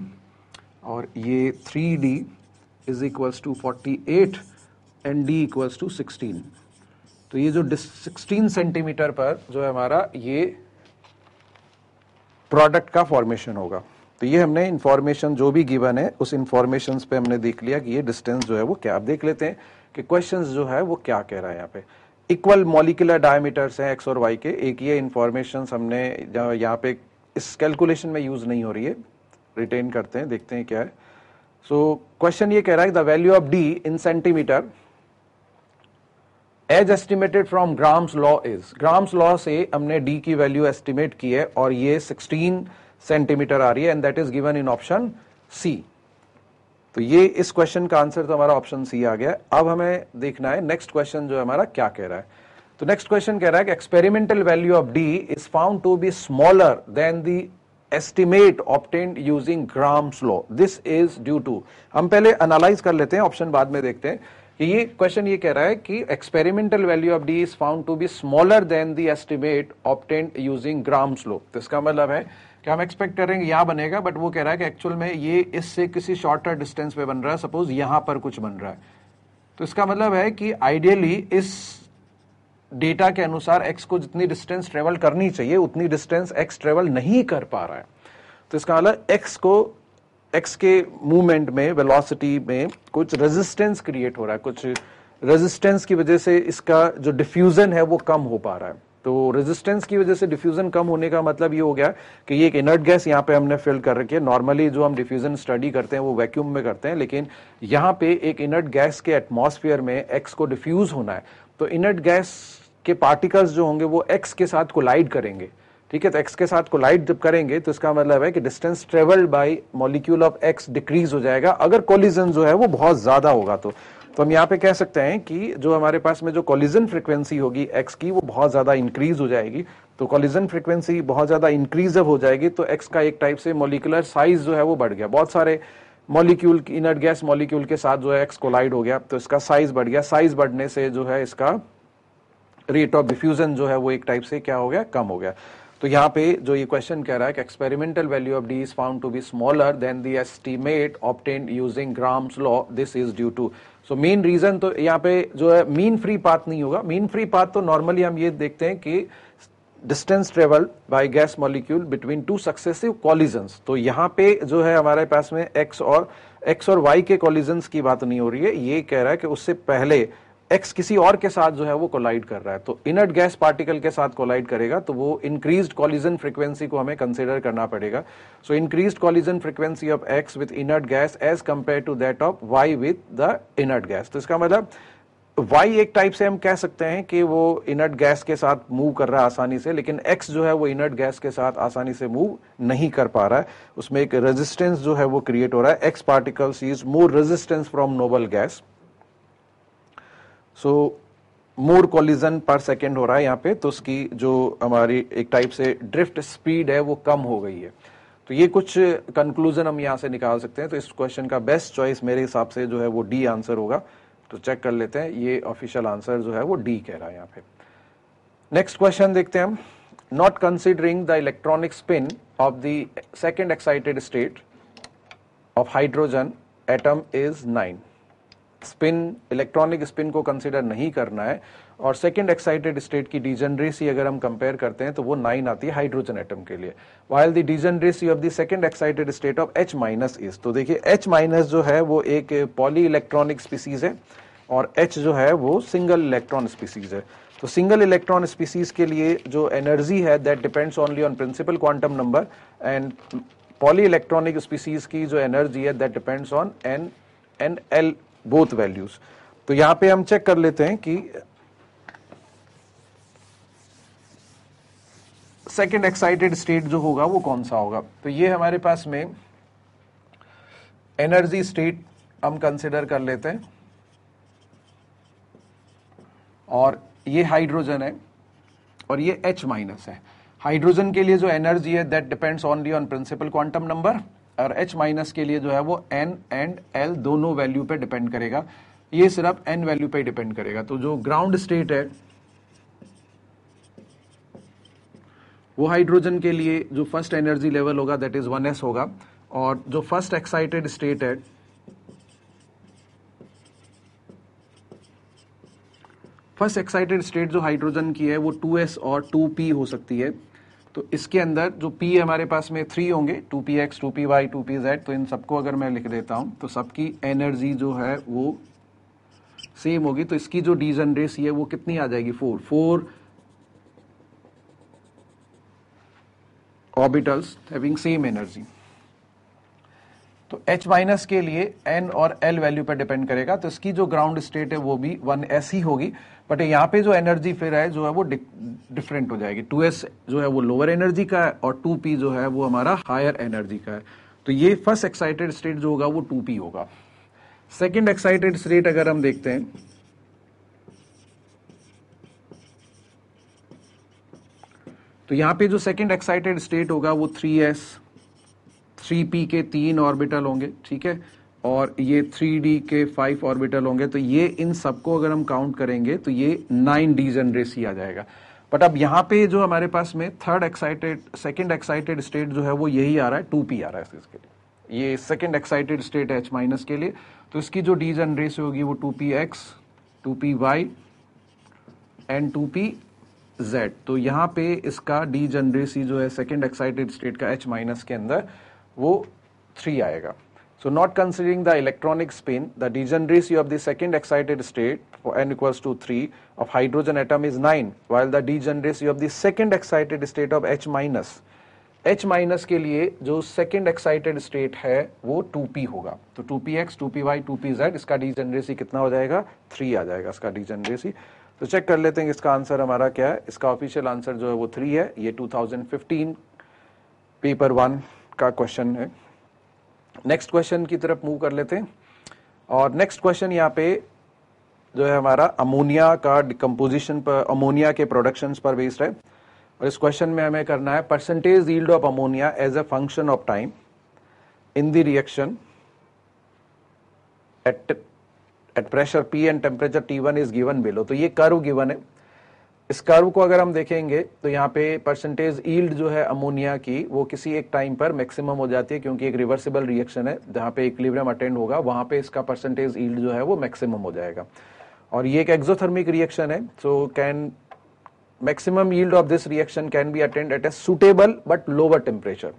और ये three D is equals to forty eight and d equals to sixteen. तो ये जो सिक्सटीन सेंटीमीटर पर जो है हमारा ये प्रोडक्ट का फॉर्मेशन होगा। तो ये हमने इंफॉर्मेशन जो भी गिवन है उस इंफॉर्मेशन पे हमने देख लिया कि ये डिस्टेंस जो है वो क्या। आप देख लेते हैं कि क्वेश्चन जो है वो क्या कह रहा है। यहाँ पे इक्वल मॉलिकुलर डायमीटर्स हैं एक्स और वाई के। एक ये इन्फॉर्मेशन हमने यहाँ पे इस कैलकुलेशन में यूज नहीं हो रही है, रिटेन करते हैं, देखते हैं क्या है। सो so, क्वेश्चन ये कह रहा है the value of D in centimetre as estimated from Graham's law is. Graham's law से हमने डी की वैल्यू एस्टिमेट की है और ये सिक्सटीन सेंटीमीटर आ रही है and that is given in option C. तो ये इस क्वेश्चन का आंसर तो हमारा ऑप्शन सी आ गया। अब हमें देखना है नेक्स्ट क्वेश्चन जो हमारा क्या कह रहा है। तो नेक्स्ट क्वेश्चन कह रहा है कि experimental value of D is found to be smaller than the estimate obtained using Graham's law, this is due to. हम पहले एनालाइज कर लेते हैं, ऑप्शन बाद में देखते हैं। कि ये क्वेश्चन ये कह रहा है कि experimental value of D is found to be smaller than the estimate obtained using Graham's law. तो इसका मतलब है कि हम एक्सपेक्ट कर रहे हैं यहाँ बनेगा, बट वो कह रहा है कि एक्चुअल में ये इससे किसी शॉर्टर डिस्टेंस पे बन रहा है, सपोज यहाँ पर कुछ बन रहा है। तो इसका मतलब है कि आइडियली इस डेटा के अनुसार x को जितनी डिस्टेंस ट्रेवल करनी चाहिए उतनी डिस्टेंस x ट्रेवल नहीं कर पा रहा है। तो इसका मतलब x को x के मूवमेंट में वेलोसिटी में कुछ रेजिस्टेंस क्रिएट हो रहा है, कुछ रेजिस्टेंस की वजह से इसका जो डिफ्यूजन है वो कम हो पा रहा है। तो रेजिस्टेंस की वजह से डिफ्यूजन कम होने का मतलब ये हो गया कि ये एक इनर्ट गैस यहाँ पे हमने फिल कर रखी है। नॉर्मली जो हम डिफ्यूजन स्टडी करते हैं वो वैक्यूम में करते हैं, लेकिन यहाँ पे एक इनर्ट गैस के एटमॉस्फेयर में एक्स को डिफ्यूज होना है। तो इनर्ट गैस के पार्टिकल्स जो होंगे वो एक्स के साथ कोलाइड करेंगे, ठीक है। तो एक्स के साथ कोलाइड जब करेंगे तो इसका मतलब है कि distance travelled by molecule of X decrease हो जाएगा अगर कोलिजन जो है वो बहुत ज्यादा होगा। तो तो हम यहाँ पे कह सकते हैं कि जो हमारे पास में जो कॉलिजन फ्रीक्वेंसी होगी x की वो बहुत ज्यादा इंक्रीज हो जाएगी। तो कॉलिजन फ्रीक्वेंसी बहुत ज्यादा इंक्रीज हो जाएगी तो x का एक टाइप से मॉलिक्यूलर साइज जो है वो बढ़ गया। बहुत सारे मॉलिक्यूल इनर्ट गैस मॉलिक्यूल के साथ जो है एक्स कोलाइड हो गया तो इसका साइज बढ़ गया। साइज बढ़ने से जो है इसका रेट ऑफ डिफ्यूजन जो है वो एक टाइप से क्या हो गया, कम हो गया। तो यहाँ पे जो ये क्वेश्चन कह रहा है कि experimental value of D is found to be smaller than the estimate obtained using Graham's law, this is due to. So main reason तो यहाँ पे जो है मीन फ्री पाथ नहीं होगा। मीन फ्री पाथ तो नॉर्मली हम ये देखते हैं कि distance travel by gas molecule between two successive collisions. तो यहाँ पे जो है हमारे पास में एक्स और एक्स और वाई के कॉलिजन्स की बात नहीं हो रही है, ये कह रहा है कि उससे पहले एक्स किसी और के साथ जो है वो कोलाइड कर रहा है। तो इनर्ट गैस पार्टिकल के साथ कोलाइड करेगा तो वो इंक्रीज्ड कॉलिजन फ्रीक्वेंसी को हमें कंसिडर करना पड़ेगा। So increased collision frequency of X with inert gas as compare to that of Y with the inert gas. तो इसका मतलब वाई एक टाइप से हम कह सकते हैं कि वो इनर्ट गैस के साथ मूव कर रहा है आसानी से, लेकिन एक्स जो है वो इनर्ट गैस के साथ आसानी से मूव नहीं कर पा रहा है, उसमें एक रेजिस्टेंस जो है वो क्रिएट हो रहा है। X particles is more resistance from noble gas, so more collision per second हो रहा है यहाँ पे, तो उसकी जो हमारी एक टाइप से ड्रिफ्ट स्पीड है वो कम हो गई है। तो ये कुछ कंक्लूजन हम यहाँ से निकाल सकते हैं। तो इस क्वेश्चन का बेस्ट चॉइस मेरे हिसाब से जो है वो डी आंसर होगा। तो चेक कर लेते हैं, ये ऑफिशियल आंसर जो है वो डी कह रहा है यहाँ पे। नेक्स्ट क्वेश्चन देखते हैं हम। Not considering the electronic spin of the second excited state of hydrogen atom is nine. Spin, electronic spin को कंसिडर नहीं करना है और सेकेंड एक्साइटेड स्टेट की डिजेनरेसी अगर हम कंपेयर करते हैं तो वो नाइन आती है हाइड्रोजन एटम के लिए, while the degeneracy of the second excited state of H minus is. तो देखिए एच माइनस जो है वो एक पॉली इलेक्ट्रॉनिक स्पीसीज है और एच जो है वो सिंगल इलेक्ट्रॉन स्पीसीज है। तो सिंगल इलेक्ट्रॉन स्पीसीज के लिए जो एनर्जी है that depends only on principal quantum number and poly electronic species की जो एनर्जी है that depends on N and L both values. तो यहां पे हम चेक कर लेते हैं कि सेकेंड एक्साइटेड स्टेट जो होगा वो कौन सा होगा। तो ये हमारे पास में एनर्जी स्टेट हम कंसिडर कर लेते हैं और ये हाइड्रोजन है और ये H माइनस है। हाइड्रोजन के लिए जो एनर्जी है that depends only on principal quantum number और H माइनस के लिए जो है वो N एंड L दोनों वैल्यू पे डिपेंड करेगा, ये सिर्फ N वैल्यू पे डिपेंड करेगा। तो जो ग्राउंड स्टेट है वो हाइड्रोजन के लिए जो फर्स्ट एनर्जी लेवल होगा दैट इज वन एस होगा और जो फर्स्ट एक्साइटेड स्टेट है फर्स्ट एक्साइटेड स्टेट जो हाइड्रोजन की है वो टू एस और टू पी हो सकती है। तो इसके अंदर जो P हमारे पास में थ्री होंगे, two P X, two P Y, two P Z. तो इन सबको अगर मैं लिख देता हूं तो सबकी एनर्जी जो है वो सेम होगी। तो इसकी जो डिजनरेसी है वो कितनी आ जाएगी, four. Four orbitals having same energy. तो H माइनस के लिए N और L वैल्यू पर डिपेंड करेगा, तो इसकी जो ग्राउंड स्टेट है वो भी वन एस ही होगी, बट यहाँ पे जो एनर्जी फिर है जो है वो डिफरेंट हो जाएगी। टू एस जो है वो लोअर एनर्जी का है और टू पी जो है वो हमारा हायर एनर्जी का है। तो ये फर्स्ट एक्साइटेड स्टेट जो होगा वो टू पी होगा। सेकेंड एक्साइटेड स्टेट अगर हम देखते हैं तो यहाँ पे जो सेकेंड एक्साइटेड स्टेट होगा वो थ्री एस, थ्री पी के तीन ऑर्बिटल होंगे, ठीक है, और ये थ्री डी के फाइव ऑर्बिटल होंगे। तो ये इन सबको अगर हम काउंट करेंगे तो ये नाइन डिजनरेसी आ जाएगा। बट अब यहाँ पे जो हमारे पास में third excited second excited state जो है वो यही आ रहा है, टू पी आ रहा है इसके लिए। ये सेकंड एक्साइटेड स्टेट है H माइनस के लिए, तो इसकी जो डिजनरेसी होगी वो two P X, two P Y and two P Z. तो यहाँ पे इसका डिजनरेसी जो है सेकेंड एक्साइटेड स्टेट का H माइनस के अंदर वो थ्री आएगा। So not considering the electronic spin the degeneracy of the second excited state N equals to three of hydrogen atom is nine, while the degeneracy of the second excited state of H minus H minus के लिए जो सेकेंड एक्साइटेड स्टेट है वो टू पी होगा। तो two P X, two P Y, two P Z, इसका डिजनरेसी कितना हो जाएगा, थ्री आ जाएगा इसका डिजनरेसी। तो चेक कर लेते हैं इसका आंसर हमारा क्या है। इसका ऑफिशियल आंसर जो है वो थ्री है। ये two thousand fifteen paper one का क्वेश्चन है। नेक्स्ट क्वेश्चन की तरफ मूव कर लेते हैं और नेक्स्ट क्वेश्चन यहाँ पे जो है हमारा अमोनिया का डिकम्पोजिशन पर, अमोनिया के प्रोडक्शंस पर बेस्ड है। और इस क्वेश्चन में हमें करना है percentage yield of ammonia as a function of time in the reaction at at pressure P and temperature T one is given below. तो ये कर्व गिवन है. इस कर्व को अगर हम देखेंगे तो यहाँ पे परसेंटेज ईल्ड जो है अमोनिया की वो किसी एक टाइम पर मैक्सिमम हो जाती है, क्योंकि एक रिवर्सिबल रिएक्शन है जहाँ पे इक्विलिब्रियम अटेंड होगा वहाँ पे इसका परसेंटेज ईल्ड जो है वो मैक्सिमम हो जाएगा. और ये एक एक्सोथर्मिक रिएक्शन है, so can maximum yield of this reaction can be attained at a suitable but lower temperature.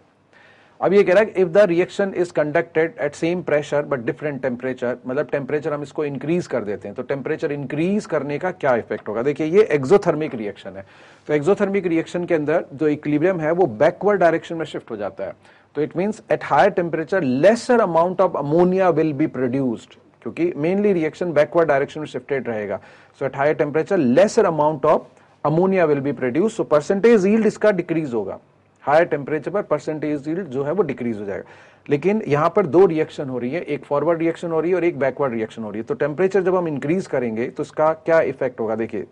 अब ये कह रहा है if the reaction is conducted at same pressure but different temperature, मतलब टेम्परेचर हम इसको इंक्रीज कर देते हैं तो टेम्परेचर इंक्रीज करने का क्या इफेक्ट होगा. देखिए ये एक्सोथर्मिक रिएक्शन है, तो एक्सोथर्मिक रिएक्शन के अंदर जो इक्विलिब्रियम है वो बैकवर्ड डायरेक्शन में शिफ्ट हो जाता है. तो it means at higher temperature lesser amount of ammonia will be produced, क्योंकि मेनली रिएक्शन बैकवर्ड डायरेक्शन में शिफ्टेड रहेगा. So at higher temperature lesser amount of ammonia will be produced, so percentage yield इसका डिक्रीज होगा. हायर टेम्परेचर पर परसेंटेज यील्ड जो है वो डिक्रीज हो जाएगा. लेकिन यहाँ पर दो रिएक्शन हो रही है, एक फॉरवर्ड रिएक्शन हो रही है और एक बैकवर्ड रिएक्शन हो रही है. तो टेम्परेचर जब हम इंक्रीज करेंगे तो इसका क्या इफेक्ट होगा. देखिए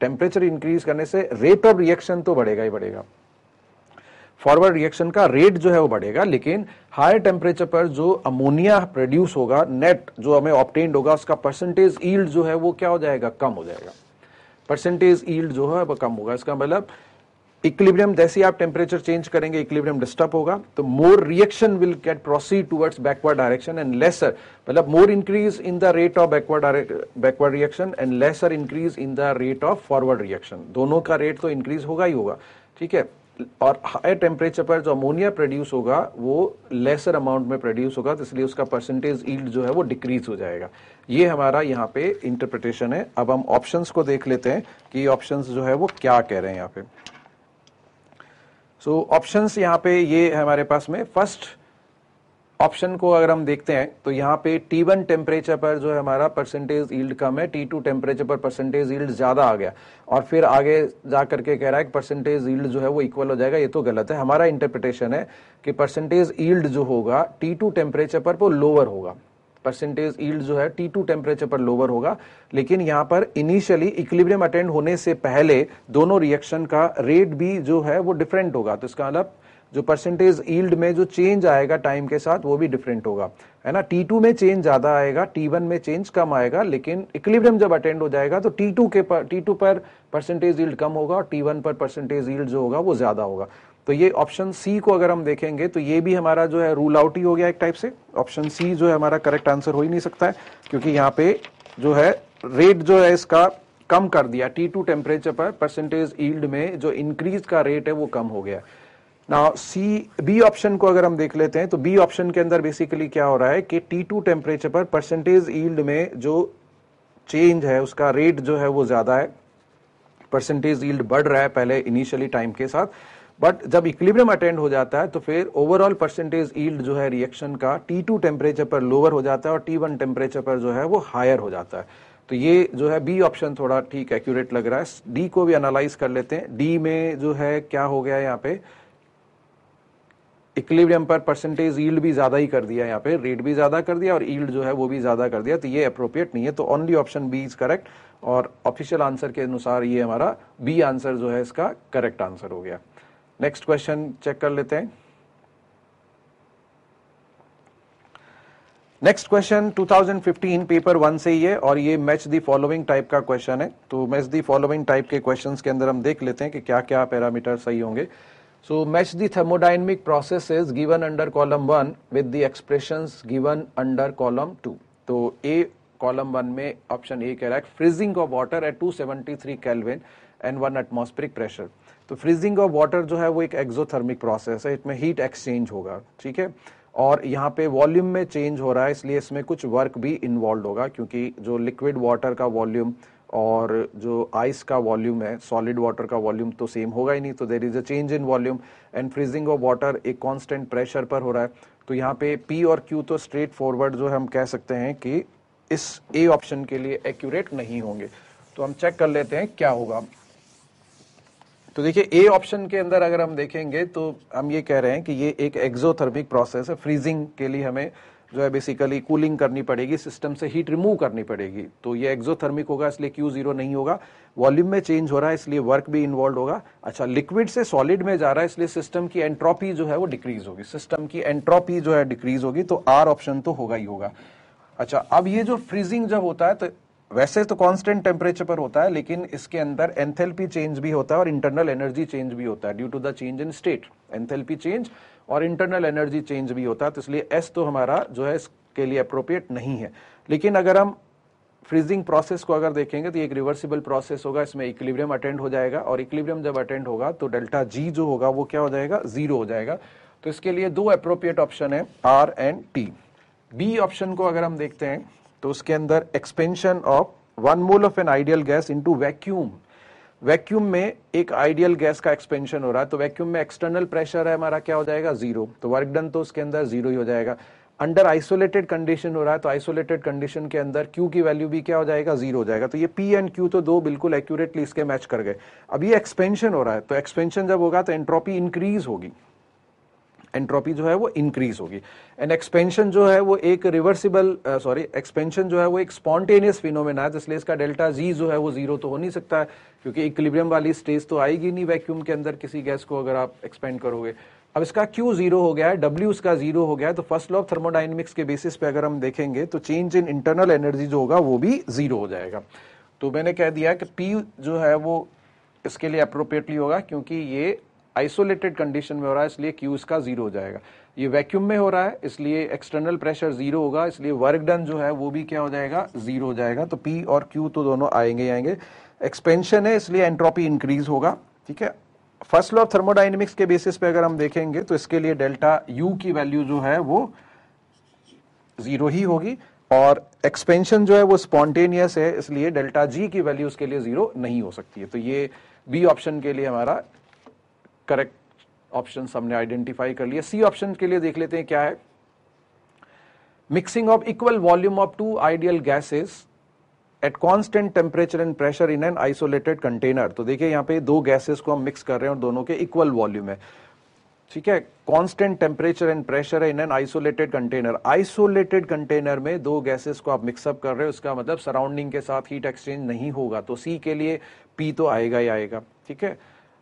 टेम्परेचर इंक्रीज करने से रेट ऑफ रिएक्शन तो बढ़ेगा ही बढ़ेगा, फॉरवर्ड रिएक्शन का रेट जो है वो बढ़ेगा, लेकिन हायर टेम्परेचर पर जो अमोनिया प्रोड्यूस होगा नेट जो हमें ऑब्टेन्ड होगा उसका परसेंटेज यील्ड जो है वो क्या हो जाएगा, कम हो जाएगा. परसेंटेज यील्ड जो है वो कम होगा. इसका मतलब इक्विलिब्रियम जैसे ही आप टेम्परेचर चेंज करेंगे इक्विलिब्रियम डिस्टर्ब होगा, तो more reaction will get proceed towards backward direction and lesser, मतलब more increase in the rate of backward backward reaction and lesser increase in the rate of forward reaction. दोनों का रेट तो इंक्रीज होगा ही होगा, ठीक है. और हाई टेम्परेचर पर जो अमोनिया प्रोड्यूस होगा वो लेसर अमाउंट में प्रोड्यूस होगा, तो इसलिए उसका परसेंटेज यील्ड जो है वो डिक्रीज हो जाएगा. ये हमारा यहाँ पे इंटरप्रिटेशन है. अब हम ऑप्शंस को देख लेते हैं कि ऑप्शंस जो है वो क्या कह रहे हैं यहाँ पे. सो ऑप्शंस यहाँ पे ये हमारे पास में फर्स्ट ऑप्शन को अगर हम देखते हैं तो यहाँ पे T वन टेम्परेचर पर जो है हमारा परसेंटेज यील्ड कम है, T टू टेम्परेचर पर परसेंटेज यील्ड ज्यादा आ गया और फिर आगे जा करके कह रहा है कि परसेंटेज यील्ड जो है वो इक्वल हो जाएगा. ये तो गलत है. हमारा इंटरप्रिटेशन है कि परसेंटेज यील्ड जो होगा T टू टेम्परेचर पर वो लोअर होगा. परसेंटेज यील्ड जो है T टू टेम्परेचर पर लोअर होगा, लेकिन यहाँ पर इनिशियली इक्विलिब्रियम अटेंड होने से पहले दोनों रिएक्शन का रेट भी जो है वो डिफरेंट होगा. तो इसका मतलब जो परसेंटेज यील्ड में जो चेंज आएगा टाइम के साथ वो भी डिफरेंट होगा, है ना. T टू में चेंज ज्यादा आएगा, T वन में चेंज कम आएगा, लेकिन इक्विलिब्रियम जब अटेंड हो जाएगा तो T टू के पर T टू पर परसेंटेज यील्ड कम होगा और T वन पर परसेंटेज यील्ड जो होगा वो ज्यादा होगा. तो ये ऑप्शन सी को अगर हम देखेंगे तो ये भी हमारा जो है रूल आउट ही हो गया एक टाइप से. ऑप्शन सी जो है हमारा करेक्ट आंसर हो ही नहीं सकता है, क्योंकि यहाँ पे जो है रेट जो है इसका कम कर दिया. T टू टेम्परेचर पर परसेंटेज यील्ड में जो इंक्रीज का रेट है वो कम हो गया. नाउ सी बी ऑप्शन को अगर हम देख लेते हैं तो बी ऑप्शन के अंदर बेसिकली क्या हो रहा है कि T टू टेम्परेचर पर परसेंटेज यील्ड में जो चेंज है उसका रेट जो है वो ज्यादा है, परसेंटेज यील्ड बढ़ रहा है पहले इनिशियली टाइम के साथ, बट जब इक्विलिब्रियम अटेंड हो जाता है तो फिर ओवरऑल परसेंटेज यील्ड जो है रिएक्शन का T टू टेम्परेचर पर लोअर हो जाता है और T वन टेम्परेचर पर जो है वो हायर हो जाता है. तो ये जो है बी ऑप्शन थोड़ा ठीक एक्यूरेट लग रहा है. डी को भी एनालाइज कर लेते हैं. डी में जो है क्या हो गया, यहाँ पे इक्विलिब्रियम पर परसेंटेज यील्ड भी ज्यादा ही कर दिया, यहाँ पे रेट भी ज्यादा कर दिया और यील्ड जो है वो भी ज्यादा कर दिया, तो ये अप्रोप्रिएट नहीं है. तो only option B is correct और ऑफिशियल आंसर के अनुसार ये हमारा बी आंसर जो है इसका करेक्ट आंसर हो गया. नेक्स्ट क्वेश्चन चेक कर लेते हैं. Next question twenty fifteen paper one से ही है और ये मैच द फॉलोइंग टाइप का क्वेश्चन है. तो मैच द फॉलोइंग टाइप के क्वेश्चंस के अंदर हम देख लेते हैं कि क्या क्या पैरामीटर सही होंगे. So match the thermodynamic processes given under column one with the expressions given under column two. तो ए कॉलम वन में ऑप्शन ए कह रहा है freezing of water at two seventy three kelvin and one atmospheric pressure. तो फ्रीजिंग ऑफ वाटर जो है वो एक एक्सोथर्मिक प्रोसेस है, इसमें हीट एक्सचेंज होगा, ठीक है. और यहाँ पे वॉल्यूम में चेंज हो रहा है इसलिए इसमें कुछ वर्क भी इन्वॉल्व होगा, क्योंकि जो लिक्विड वाटर का वॉल्यूम और जो आइस का वॉल्यूम है सॉलिड वाटर का वॉल्यूम तो सेम होगा ही नहीं, तो there is a change in volume. And freezing of water एक कांस्टेंट प्रेशर पर हो रहा है, तो यहाँ पे पी और क्यू तो स्ट्रेट फॉरवर्ड जो है हम कह सकते हैं कि इस ए ऑप्शन के लिए एक्यूरेट नहीं होंगे. तो हम चेक कर लेते हैं क्या होगा. तो देखिए ए ऑप्शन के अंदर अगर हम देखेंगे तो हम ये कह रहे हैं कि ये एक एक्सोथर्मिक प्रोसेस है, फ्रीजिंग के लिए हमें जो है बेसिकली कूलिंग करनी पड़ेगी, सिस्टम से हीट रिमूव करनी पड़ेगी, तो ये एक्सोथर्मिक होगा इसलिए क्यू जीरो नहीं होगा. वॉल्यूम में चेंज हो रहा है इसलिए वर्क भी इन्वॉल्व होगा. अच्छा, लिक्विड से सॉलिड में जा रहा है इसलिए सिस्टम की एंट्रोपी जो है वो डिक्रीज होगी, सिस्टम की एंट्रोपी जो है डिक्रीज होगी, तो आर ऑप्शन तो होगा ही होगा. अच्छा, अब ये जो फ्रीजिंग जब होता है तो वैसे तो कांस्टेंट टेम्परेचर पर होता है, लेकिन इसके अंदर एंथैल्पी चेंज भी होता है और इंटरनल एनर्जी चेंज भी होता है due to the change in state. Enthalpy change और इंटरनल एनर्जी चेंज भी होता है, तो इसलिए एस तो हमारा जो है इसके लिए अप्रोप्रिएट नहीं है। लेकिन अगर हम फ्रीजिंग प्रोसेस को अगर देखेंगे तो एक रिवर्सिबल प्रोसेस होगा, इसमें इक्विलिब्रियम अटेंड हो जाएगा और इक्विलिब्रियम जब अटेंड होगा तो डेल्टा जी जो होगा वो क्या हो जाएगा, जीरो हो जाएगा। तो इसके लिए दो अप्रोप्रिएट ऑप्शन है, R and T. B option को अगर हम देखते हैं तो उसके अंदर expansion of one mole of an ideal gas into vacuum, vacuum में एक आइडियल गैस का एक्सपेंशन हो रहा है तो वैक्यूम में एक्सटर्नल प्रेशर है हमारा क्या हो जाएगा, जीरो, तो वर्क डन तो उसके अंदर जीरो ही हो जाएगा। अंडर आइसोलेटेड कंडीशन हो रहा है तो आइसोलेटेड कंडीशन के अंदर क्यू की वैल्यू भी क्या हो जाएगा, जीरो हो जाएगा। तो ये पी एंड क्यू तो दो बिल्कुल एक्यूरेटली इसके मैच कर गए। अब ये एक्सपेंशन हो रहा है तो एक्सपेंशन जब होगा तो एंट्रोपी इंक्रीज होगी, एंट्रोपी जो है वो इंक्रीज होगी। एंड एक्सपेंशन जो है वो एक रिवर्सिबल सॉरी एक्सपेंशन जो है वो एक स्पॉन्टेनियस फिनोमेना है, जिसलिए इसका डेल्टा जी जो है वो जीरो तो हो नहीं सकता है क्योंकि इक्विलिब्रियम वाली स्टेज तो आएगी नहीं वैक्यूम के अंदर किसी गैस को अगर आप एक्सपेंड करोगे। अब इसका क्यू जीरो हो गया है, डब्ल्यू इसका जीरो हो गया है, तो फर्स्ट लॉ ऑफ थर्मोडाइनमिक्स के बेसिस पे अगर हम देखेंगे तो चेंज इन इंटरनल एनर्जी जो होगा वो भी जीरो हो जाएगा। तो मैंने कह दिया कि पी जो है वो इसके लिए अप्रोप्रिएटली होगा क्योंकि ये आइसोलेटेड कंडीशन में हो रहा है, इसलिए क्यू इसका जीरो हो जाएगा। ये वैक्यूम में हो रहा है इसलिए एक्सटर्नल प्रेशर जीरो होगा, इसलिए वर्क डन जो है वो भी क्या हो जाएगा, जीरो हो जाएगा। तो पी और क्यू तो दोनों आएंगे आएंगे। एक्सपेंशन है इसलिए एंट्रोपी इंक्रीज होगा, ठीक है। फर्स्ट लॉ ऑफ थर्मोडाइनमिक्स के बेसिस पे अगर हम देखेंगे तो इसके लिए डेल्टा यू की वैल्यू जो है वो जीरो ही होगी और एक्सपेंशन जो है वो स्पॉन्टेनियस है इसलिए डेल्टा जी की वैल्यू उसके लिए जीरो नहीं हो सकती है। तो ये बी ऑप्शन के लिए हमारा करेक्ट ऑप्शन हमने आइडेंटिफाई कर लिया। सी ऑप्शन के लिए देख लेते हैं क्या है। Mixing of equal volume of two ideal gases at constant temperature and pressure in an isolated container. तो देखिए यहाँ पे दो गैसेस को हम मिक्स कर रहे हैं और दोनों के इक्वल वॉल्यूम है, ठीक है। कांस्टेंट टेम्परेचर एंड प्रेशर है in an isolated container. Isolated container में दो गैसेस को आप मिक्सअप कर रहे हो, इसका मतलब सराउंडिंग के साथ हीट एक्सचेंज नहीं होगा, तो सी के लिए पी तो आएगा ही आएगा, ठीक है।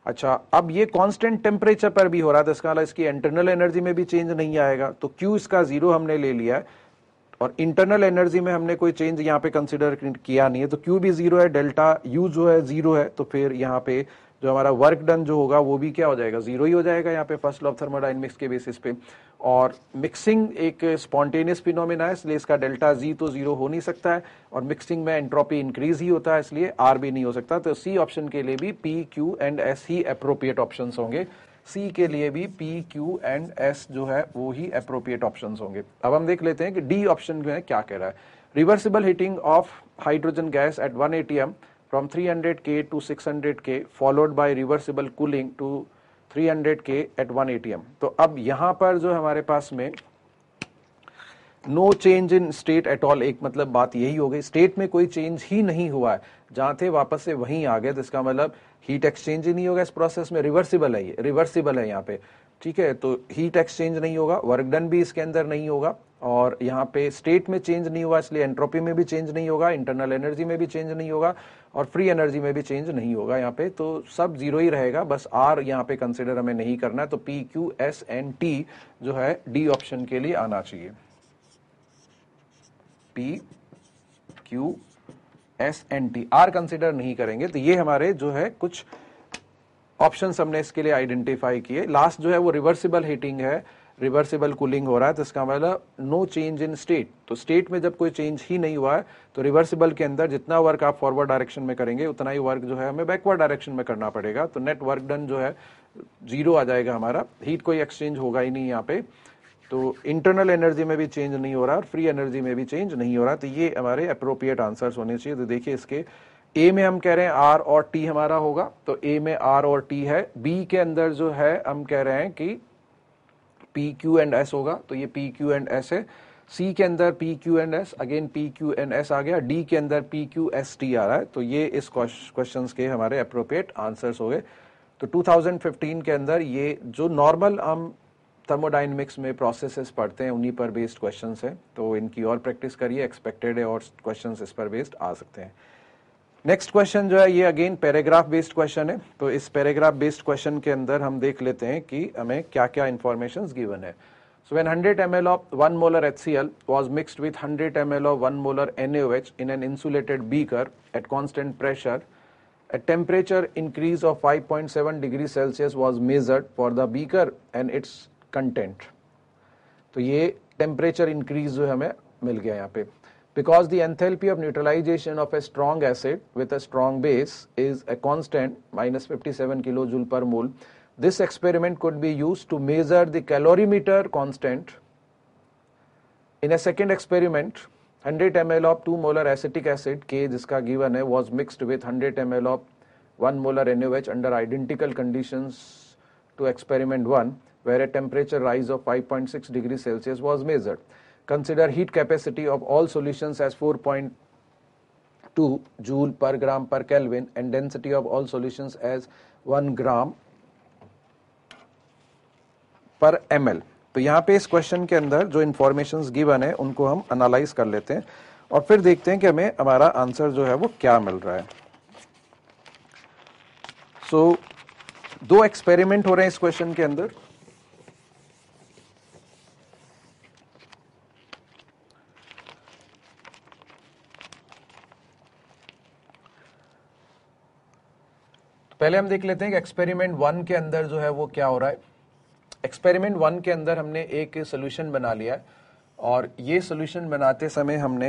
अच्छा, अब ये कांस्टेंट टेम्परेचर पर भी हो रहा था, इसका मतलब इसकी इंटरनल एनर्जी में भी चेंज नहीं आएगा, तो क्यू इसका जीरो हमने ले लिया है और इंटरनल एनर्जी में हमने कोई चेंज यहाँ पे कंसिडर किया नहीं है, तो क्यू भी जीरो है, डेल्टा यू जो है जीरो है, तो फिर यहाँ पे जो हमारा वर्क डन जो होगा वो भी क्या हो जाएगा, जीरो ही हो जाएगा यहाँ पे फर्स्ट लॉ ऑफ थर्मोडायनेमिक्स के बेसिस पे। और मिक्सिंग एक स्पॉन्टेनियस फिनोमेना है इसलिए इसका डेल्टा जी तो जीरो हो नहीं सकता है और मिक्सिंग में एंट्रोपी इंक्रीज ही होता है इसलिए आर भी नहीं हो सकता। तो सी ऑप्शन के लिए भी पी क्यू एंड एस ही अप्रोप्रिएट ऑप्शन होंगे। सी के लिए भी पी क्यू एंड एस जो है वो ही अप्रोप्रिएट ऑप्शन होंगे। अब हम देख लेते हैं कि डी ऑप्शन में क्या कह रहा है। Reversible heating of hydrogen gas at one A T M from three hundred K to six hundred K followed by reversible cooling to three hundred K at one eighty M। तो अब यहाँ पर जो हमारे पास में no change in state at all, एक मतलब बात यही हो गई स्टेट में कोई चेंज ही नहीं हुआ है, जहाँ थे वापस से वहीं आ गए, तो इसका मतलब हीट एक्सचेंज ही नहीं होगा इस प्रोसेस में। रिवर्सिबल है ये, रिवर्सिबल है यहाँ पे, ठीक है। तो हीट एक्सचेंज नहीं होगा, वर्क डन भी इसके अंदर नहीं होगा और यहाँ पे स्टेट में चेंज नहीं हुआ इसलिए एंट्रोपी में भी चेंज नहीं होगा, इंटरनल एनर्जी में भी चेंज नहीं होगा और फ्री एनर्जी में भी चेंज नहीं होगा यहाँ पे, तो सब जीरो ही रहेगा। बस आर यहाँ पे कंसिडर हमें नहीं करना है, तो P Q S and T जो है डी ऑप्शन के लिए आना चाहिए। P Q S and T, R consider नहीं करेंगे। तो ये हमारे जो है कुछ ऑप्शंस हमने इसके लिए आइडेंटिफाई किए। लास्ट जो है वो रिवर्सिबल हीटिंग है, रिवर्सिबल कूलिंग हो रहा है, तो इसका मतलब नो चेंज इन स्टेट। तो स्टेट में जब कोई चेंज ही नहीं हुआ है तो रिवर्सिबल के अंदर जितना वर्क आप फॉरवर्ड डायरेक्शन में करेंगे उतना ही वर्क जो है हमें बैकवर्ड डायरेक्शन में करना पड़ेगा, तो नेट वर्क डन जो है जीरो आ जाएगा हमारा, हीट कोई एक्सचेंज होगा ही नहीं यहाँ पे। तो इंटरनल एनर्जी में भी चेंज नहीं हो रहा और फ्री एनर्जी में भी चेंज नहीं हो रहा, तो ये हमारे अप्रोप्रिएट आंसर्स होने चाहिए। तो देखिए इसके ए में हम कह रहे हैं आर और टी हमारा होगा, तो ए में आर और टी है। बी के अंदर जो है हम कह रहे हैं कि पी क्यू एंड एस होगा, तो ये पी क्यू एंड एस है। सी के अंदर P Q and S, again P Q and S आ गया। डी के अंदर पी क्यू एस टी आ रहा है, तो ये इस क्वेश्चन के हमारे अप्रोप्रिएट आंसर्स हो गए। तो टू थाउजेंड फिफ्टीन के अंदर ये जो नॉर्मल हम थर्मोडाइनमिक्स में प्रोसेसेस पढ़ते हैं उन्हीं पर बेस्ड क्वेश्चंस हैं, तो इनकी और प्रैक्टिस करिए, एक्सपेक्टेड है और क्वेश्चंस इस पर बेस्ड आ सकते हैं। नेक्स्ट क्वेश्चन जो है ये अगेन पैराग्राफ बेस्ड क्वेश्चन है, तो इस पैराग्राफ बेस्ड क्वेश्चन के अंदर हम देख लेते हैं कि हमें क्या क्या इंफॉर्मेशन गिवन है। So when one hundred milliliters of one molar HCl was mixed with one hundred milliliters of one molar NaOH in an insulated beaker at constant pressure, a temperature increase of five point seven degrees Celsius was measured for the beaker and its content. तो ये temperature increase जो हमें मिल गया यहाँ पे. Because the enthalpy of neutralization of a strong acid with a strong base is a constant minus fifty-seven kilojoule per mole, this experiment could be used to measure the calorimeter constant. In a second experiment, one hundred milliliters of two molar acetic acid K जिसका given है was mixed with one hundred milliliters of one molar NaOH under identical conditions to experiment one, where a temperature rise of five point six degrees Celsius was measured. Consider heat capacity of all solutions as four point two joule per gram per Kelvin and density of all solutions as one gram per ml. तो यहाँ पे इस क्वेश्चन के अंदर जो इन्फॉर्मेशंस गिवन है उनको हम एनालाइज कर लेते हैं और फिर देखते हैं कि हमें हमारा आंसर जो है वो क्या मिल रहा है. सो so, दो एक्सपेरिमेंट हो रहे हैं इस क्वेश्चन के अंदर. पहले हम देख लेते हैं कि एक्सपेरिमेंट वन के अंदर जो है वो क्या हो रहा है. एक्सपेरिमेंट वन के अंदर हमने एक सोल्यूशन बना लिया है और ये सोल्यूशन बनाते समय हमने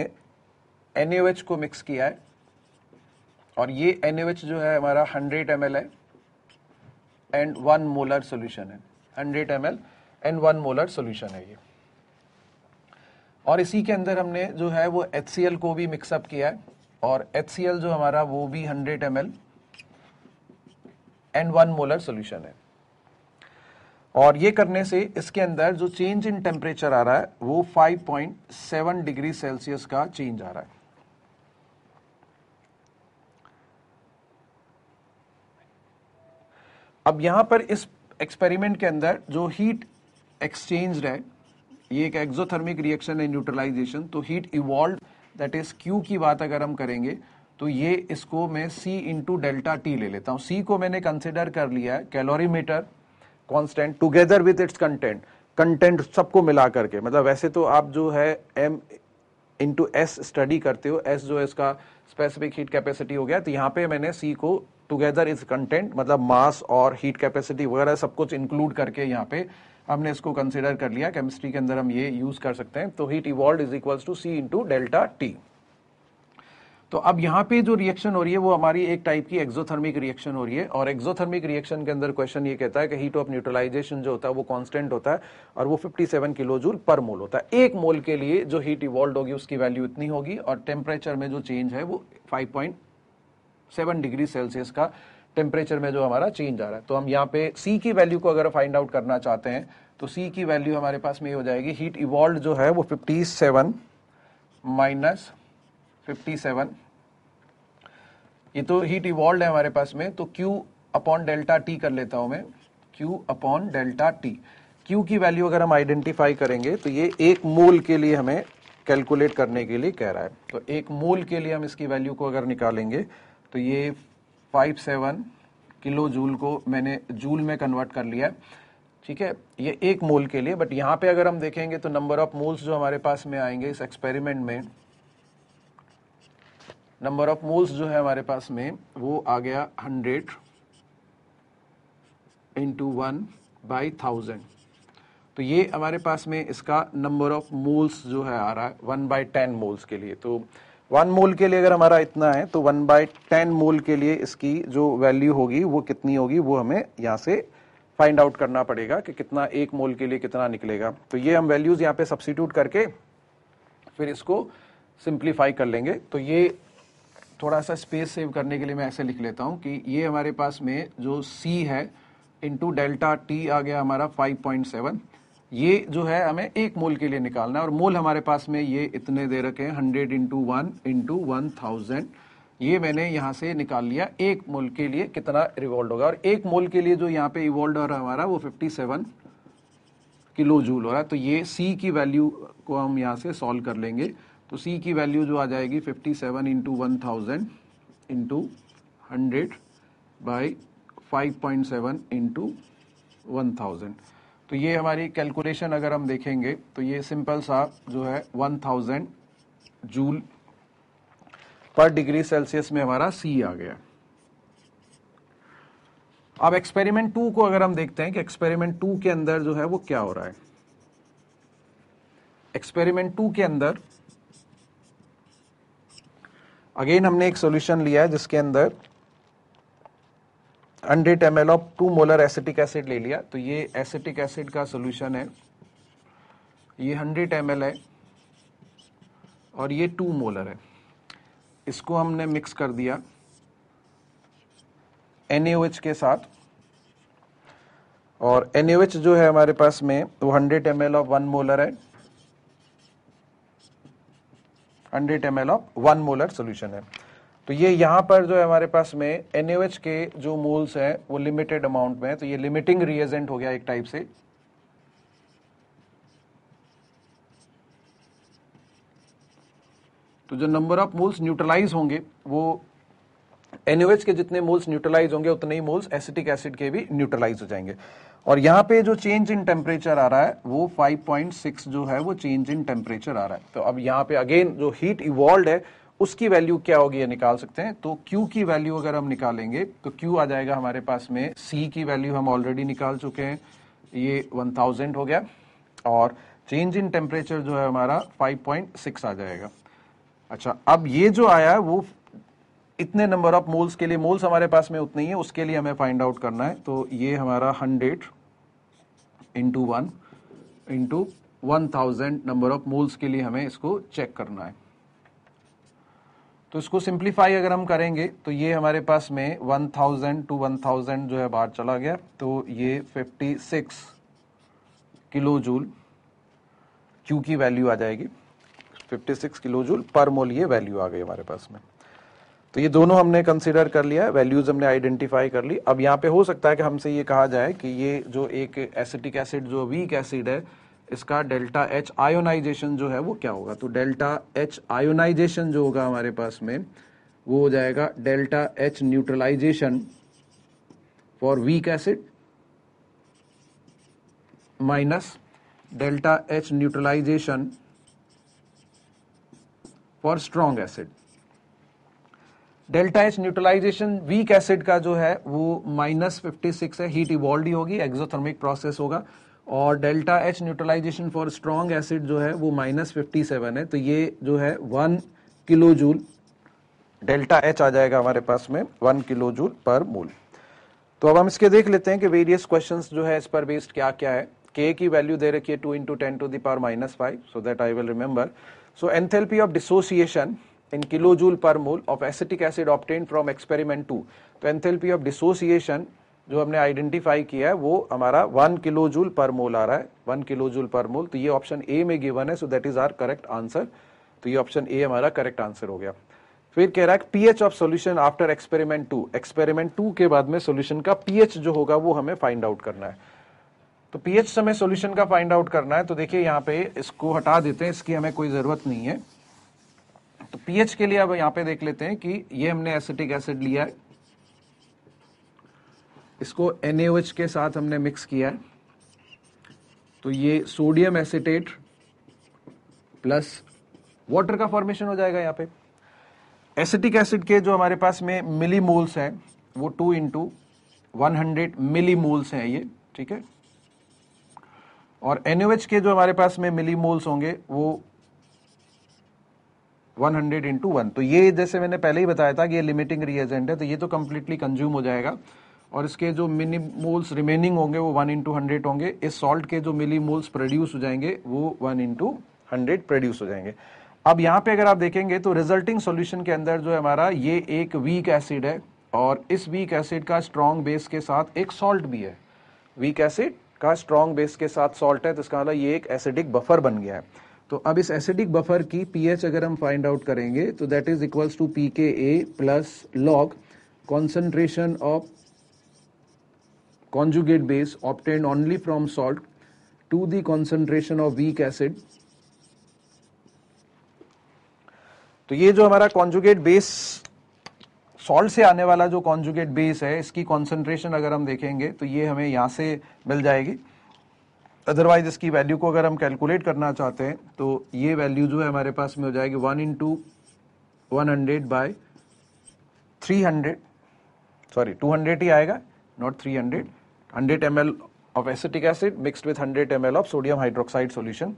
NaOH को मिक्स किया है और ये NaOH जो है हमारा one hundred milliliters है एंड वन मोलर सोल्यूशन है. one hundred milliliters and one molar solution है ये. और इसी के अंदर हमने जो है वो HCl को भी मिक्सअप किया है और HCl जो हमारा वो भी one hundred milliliters and one molar solution है. और ये करने से इसके अंदर जो चेंज इन टेम्परेचर आ रहा है वो five point seven degree Celsius का चेंज आ रहा है. अब यहां पर इस एक्सपेरिमेंट के अंदर जो हीट एक्सचेंज है ये एक एक्सोथर्मिक रिएक्शन है न्यूट्रलाइजेशन, तो heat evolve that is Q की बात अगर हम करेंगे तो ये इसको मैं C इंटू डेल्टा टी ले लेता हूँ. C को मैंने कंसिडर कर लिया है calorimeter constant together with its content, content सबको मिला करके. मतलब वैसे तो आप जो है M इंटू एस स्टडी करते हो, S जो है इसका स्पेसिफिक हीट कैपेसिटी हो गया, तो यहाँ पे मैंने C को टुगेदर इज कंटेंट मतलब मास और हीट कैपेसिटी वगैरह सब कुछ इंक्लूड करके यहाँ पे हमने इसको कंसिडर कर लिया. केमिस्ट्री के अंदर हम ये यूज कर सकते हैं. तो heat evolve is equals to C into delta T. तो अब यहाँ पे जो रिएक्शन हो रही है वो हमारी एक टाइप की एक्सोथर्मिक रिएक्शन हो रही है और एक्सोथर्मिक रिएक्शन के अंदर क्वेश्चन ये कहता है कि हीट ऑफ न्यूट्रलाइजेशन जो होता है वो कांस्टेंट होता है और वो सत्तावन किलोजूल पर मोल होता है. एक मोल के लिए जो हीट इवॉल्व होगी उसकी वैल्यू इतनी होगी और टेम्परेचर में जो चेंज है वो five point seven degree Celsius का टेम्परेचर में जो हमारा चेंज आ रहा है. तो हम यहाँ पे सी की वैल्यू को अगर फाइंड आउट करना चाहते हैं तो सी की वैल्यू हमारे पास में ये हो जाएगी हीट इवॉल्व जो है वो fifty seven minus fifty seven. ये तो हीट इवॉल्व है हमारे पास में, तो Q अपॉन डेल्टा T कर लेता हूं मैं. Q upon delta T. Q की वैल्यू अगर हम आइडेंटिफाई करेंगे तो ये एक मोल के लिए हमें कैलकुलेट करने के लिए कह रहा है. तो एक मोल के लिए हम इसकी वैल्यू को अगर निकालेंगे तो ये सत्तावन किलो जूल को मैंने जूल में कन्वर्ट कर लिया है. ठीक है, ये एक मोल के लिए. बट यहाँ पे अगर हम देखेंगे तो नंबर ऑफ मोल्स जो हमारे पास में आएंगे इस एक्सपेरिमेंट में, नंबर ऑफ मोल्स जो है हमारे पास में वो आ गया hundred into one by thousand. तो ये हमारे पास में इसका नंबर ऑफ मोल्स जो है आ रहा है वन बाई टेन मोल्स के लिए. तो वन मोल के लिए अगर हमारा इतना है तो वन बाई टेन मोल के लिए इसकी जो वैल्यू होगी वो कितनी होगी वो हमें यहाँ से फाइंड आउट करना पड़ेगा कि कितना एक मोल के लिए कितना निकलेगा. तो ये हम वैल्यूज यहाँ पे सब्सटीट्यूट करके फिर इसको सिंप्लीफाई कर लेंगे. तो ये थोड़ा सा स्पेस सेव करने के लिए मैं ऐसे लिख लेता हूँ कि ये हमारे पास में जो C है इंटू डेल्टा T आ गया हमारा फाइव पॉइंट सेवन. ये जो है हमें एक मोल के लिए निकालना है और मोल हमारे पास में ये इतने दे रखे हैं hundred into one into one thousand. ये मैंने यहाँ से निकाल लिया एक मोल के लिए कितना रिवॉल्व होगा और एक मोल के लिए जो यहाँ पे इवॉल्व हो रहा है हमारा वो फिफ्टी सेवन किलो जूल हो रहा है. तो ये C की वैल्यू को हम यहाँ से सॉल्व कर लेंगे. तो C की वैल्यू जो आ जाएगी fifty seven into one thousand into hundred by five point seven into one thousand. तो ये हमारी कैलकुलेशन अगर हम देखेंगे तो ये सिंपल सा जो है one thousand joule per degree Celsius में हमारा सी आ गया। अब एक्सपेरिमेंट टू को अगर हम देखते हैं कि एक्सपेरिमेंट टू के अंदर जो है वो क्या हो रहा है। एक्सपेरिमेंट टू के अंदर अगेन हमने एक सॉल्यूशन लिया है जिसके अंदर hundred M L of two molar acetic acid ले लिया। तो ये एसिटिक एसिड का सॉल्यूशन है, ये हंड्रेड एम एल है और ये टू मोलर है। इसको हमने मिक्स कर दिया एन ए ओ एच के साथ और एन ए ओ एच जो है हमारे पास में वो hundred M L of one molar है, hundred M L of one molar solution है। तो ये यहाँ पर जो है हमारे पास में एन ए ओ एच के जो मोल्स हैं वो लिमिटेड अमाउंट में है, तो ये लिमिटिंग रिएजेंट हो गया एक टाइप से। तो जो नंबर ऑफ मोल्स न्यूट्रलाइज होंगे वो एन ओ एच के जितने मोल्स न्यूट्रलाइज होंगे उतने ही मोल्स एसिटिक एसिड के भी न्यूट्रलाइज हो जाएंगे। और यहाँ पे जो चेंज इन टेम्परेचर आ रहा है वो फाइव पॉइंट सिक्स जो है वो चेंज इन टेम्परेचर आ रहा है। तो अब यहाँ पे अगेन जो हीट इवॉल्व है उसकी वैल्यू क्या होगी ये निकाल सकते हैं। तो Q की वैल्यू अगर हम निकालेंगे तो Q आ जाएगा हमारे पास में, C की वैल्यू हम ऑलरेडी निकाल चुके हैं, ये वन थाउजेंड हो गया और चेंज इन टेम्परेचर जो है हमारा फाइव पॉइंट सिक्स आ जाएगा। अच्छा, अब ये जो आया है वो इतने नंबर ऑफ मोल्स के लिए, मोल्स हमारे पास में उतने ही है, उसके लिए हमें फाइंड आउट करना है। तो ये हमारा hundred into one into one thousand number of moles के लिए हमें इसको चेक करना है। तो इसको सिंप्लीफाई अगर हम करेंगे तो ये हमारे पास में one thousand to one thousand जो है बाहर चला गया, तो ये fifty six kilo joule Q की वैल्यू आ जाएगी, fifty six kilo joule per मोल ये वैल्यू आ गई हमारे पास में। तो ये दोनों हमने कंसीडर कर लिया, वैल्यूज हमने आइडेंटिफाई कर ली। अब यहाँ पे हो सकता है कि हमसे ये कहा जाए कि ये जो एक एसिटिक एसिड जो वीक एसिड है इसका डेल्टा एच आयोनाइजेशन जो है वो क्या होगा। तो डेल्टा एच आयोनाइजेशन जो होगा हमारे पास में वो हो जाएगा delta H neutralisation for weak acid minus delta H neutralisation for strong acid. Delta H neutralisation weak acid का जो है वो माइनस फिफ्टी सिक्स है, हीट इवॉल्व ही होगी, एक्सोथर्मिक प्रोसेस होगा। और delta H neutralisation for strong acid जो है वो माइनस फिफ्टी सेवन है। तो ये जो है one kilo joule delta H आ जाएगा हमारे पास में, one kilo joule per mole. तो अब हम इसके देख लेते हैं कि वेरियस क्वेश्चंस जो है इस पर बेस्ड क्या क्या है। के की वैल्यू दे रखी है two into ten to the power minus five, so that I will remember. So enthalpy of dissociation in kilo joule per mole of acetic acid obtain from experiment two. तो एंथेल्पी ऑफ डिसोसिएशन जो हमने आइडेंटिफाई किया है वो हमारा वन किलो जूल पर मोल आ रहा है, one kilo joule per mole. तो ये ऑप्शन ए में गिवन है, so that is our correct answer. तो ये ऑप्शन ए हमारा करेक्ट आंसर हो गया। फिर कह रहा है pH of solution after experiment two. Experiment two के बाद में सॉल्यूशन का पीएच जो होगा वो हमें फाइंड आउट करना है। तो पीएच समय सॉल्यूशन का फाइंड आउट करना है। तो देखिए यहाँ पे इसको हटा देते हैं, इसकी हमें कोई जरूरत नहीं है। तो पीएच के लिए अब यहाँ पे देख लेते हैं कि ये हमने एसिटिक एसिड लिया है, इसको एन ए ओ एच के साथ हमने मिक्स किया है। तो ये सोडियम एसिटेट प्लस वाटर का फॉर्मेशन हो जाएगा। यहाँ पे एसिटिक एसिड के जो हमारे पास में मिली मोल्स हैं वो two into one hundred milli moles हैं ये, ठीक है। और एन ओ एच के जो हमारे पास में मिली मोल्स होंगे वो वन हंड्रेड इंटू वन। तो ये जैसे मैंने पहले ही बताया था कि ये लिमिटिंग रिएजेंट है, तो ये तो कंप्लीटली कंज्यूम हो जाएगा। और इसके जो मिली मोल्स रिमेनिंग होंगे वो वन इंटू हंड्रेड होंगे। इस सॉल्ट के जो मिली मोल्स प्रोड्यूस हो जाएंगे वो वन इंटू हंड्रेड प्रोड्यूस हो जाएंगे। अब यहाँ पे अगर आप देखेंगे तो रिजल्टिंग सॉल्यूशन के अंदर जो है हमारा ये एक वीक एसिड है और इस वीक एसिड का स्ट्रॉन्ग बेस के साथ एक सॉल्ट भी है। वीक एसिड का स्ट्रॉन्ग बेस के साथ सॉल्ट है, तो इसका मतलब ये एक एसिडिक बफर बन गया है। तो अब इस एसिडिक बफर की पीएच अगर हम फाइंड आउट करेंगे तो that is equals to P K A plus log concentration of conjugate base obtained only from salt to the concentration of weak acid। तो ये जो हमारा conjugate base salt से आने वाला जो conjugate base है इसकी concentration अगर हम देखेंगे तो ये हमें यहाँ से मिल जाएगी। अदरवाइज इसकी वैल्यू को अगर हम कैलकुलेट करना चाहते हैं तो ये वैल्यू जो है हमारे पास में हो जाएगी one into one hundred by three hundred sorry two hundred ही आएगा not three hundred hundred M L of acetic acid mixed with hundred M L of sodium hydroxide solution.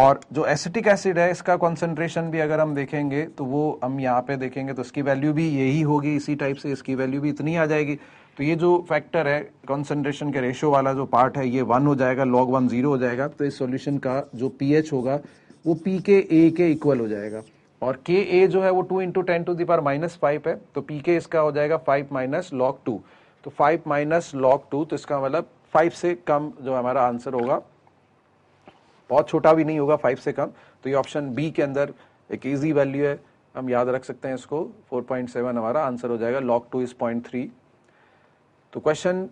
और जो एसिटिक एसिड है इसका कॉन्सेंट्रेशन भी अगर हम देखेंगे तो वो हम यहाँ पे देखेंगे तो इसकी वैल्यू भी यही होगी, इसी टाइप से इसकी वैल्यू भी इतनी आ जाएगी। तो ये जो फैक्टर है कॉन्सेंट्रेशन के रेशो वाला जो पार्ट है ये वन हो जाएगा, लॉग वन जीरो हो जाएगा। तो इस सॉल्यूशन का जो पीएच होगा वो पी के ए के इक्वल हो जाएगा और के ए जो है वो two into ten to the power minus five है तो पी के इसका हो जाएगा फाइव माइनस लॉग टू, तो फाइव माइनस लॉग टू तो इसका मतलब फाइव से कम जो हमारा आंसर होगा, बहुत छोटा भी नहीं होगा, फाइव से कम। तो ये ऑप्शन बी के अंदर एक ईजी वैल्यू है, हम याद रख सकते हैं इसको, फोर पॉइंट सेवन हमारा आंसर हो जाएगा, log two is point three. तो क्वेश्चन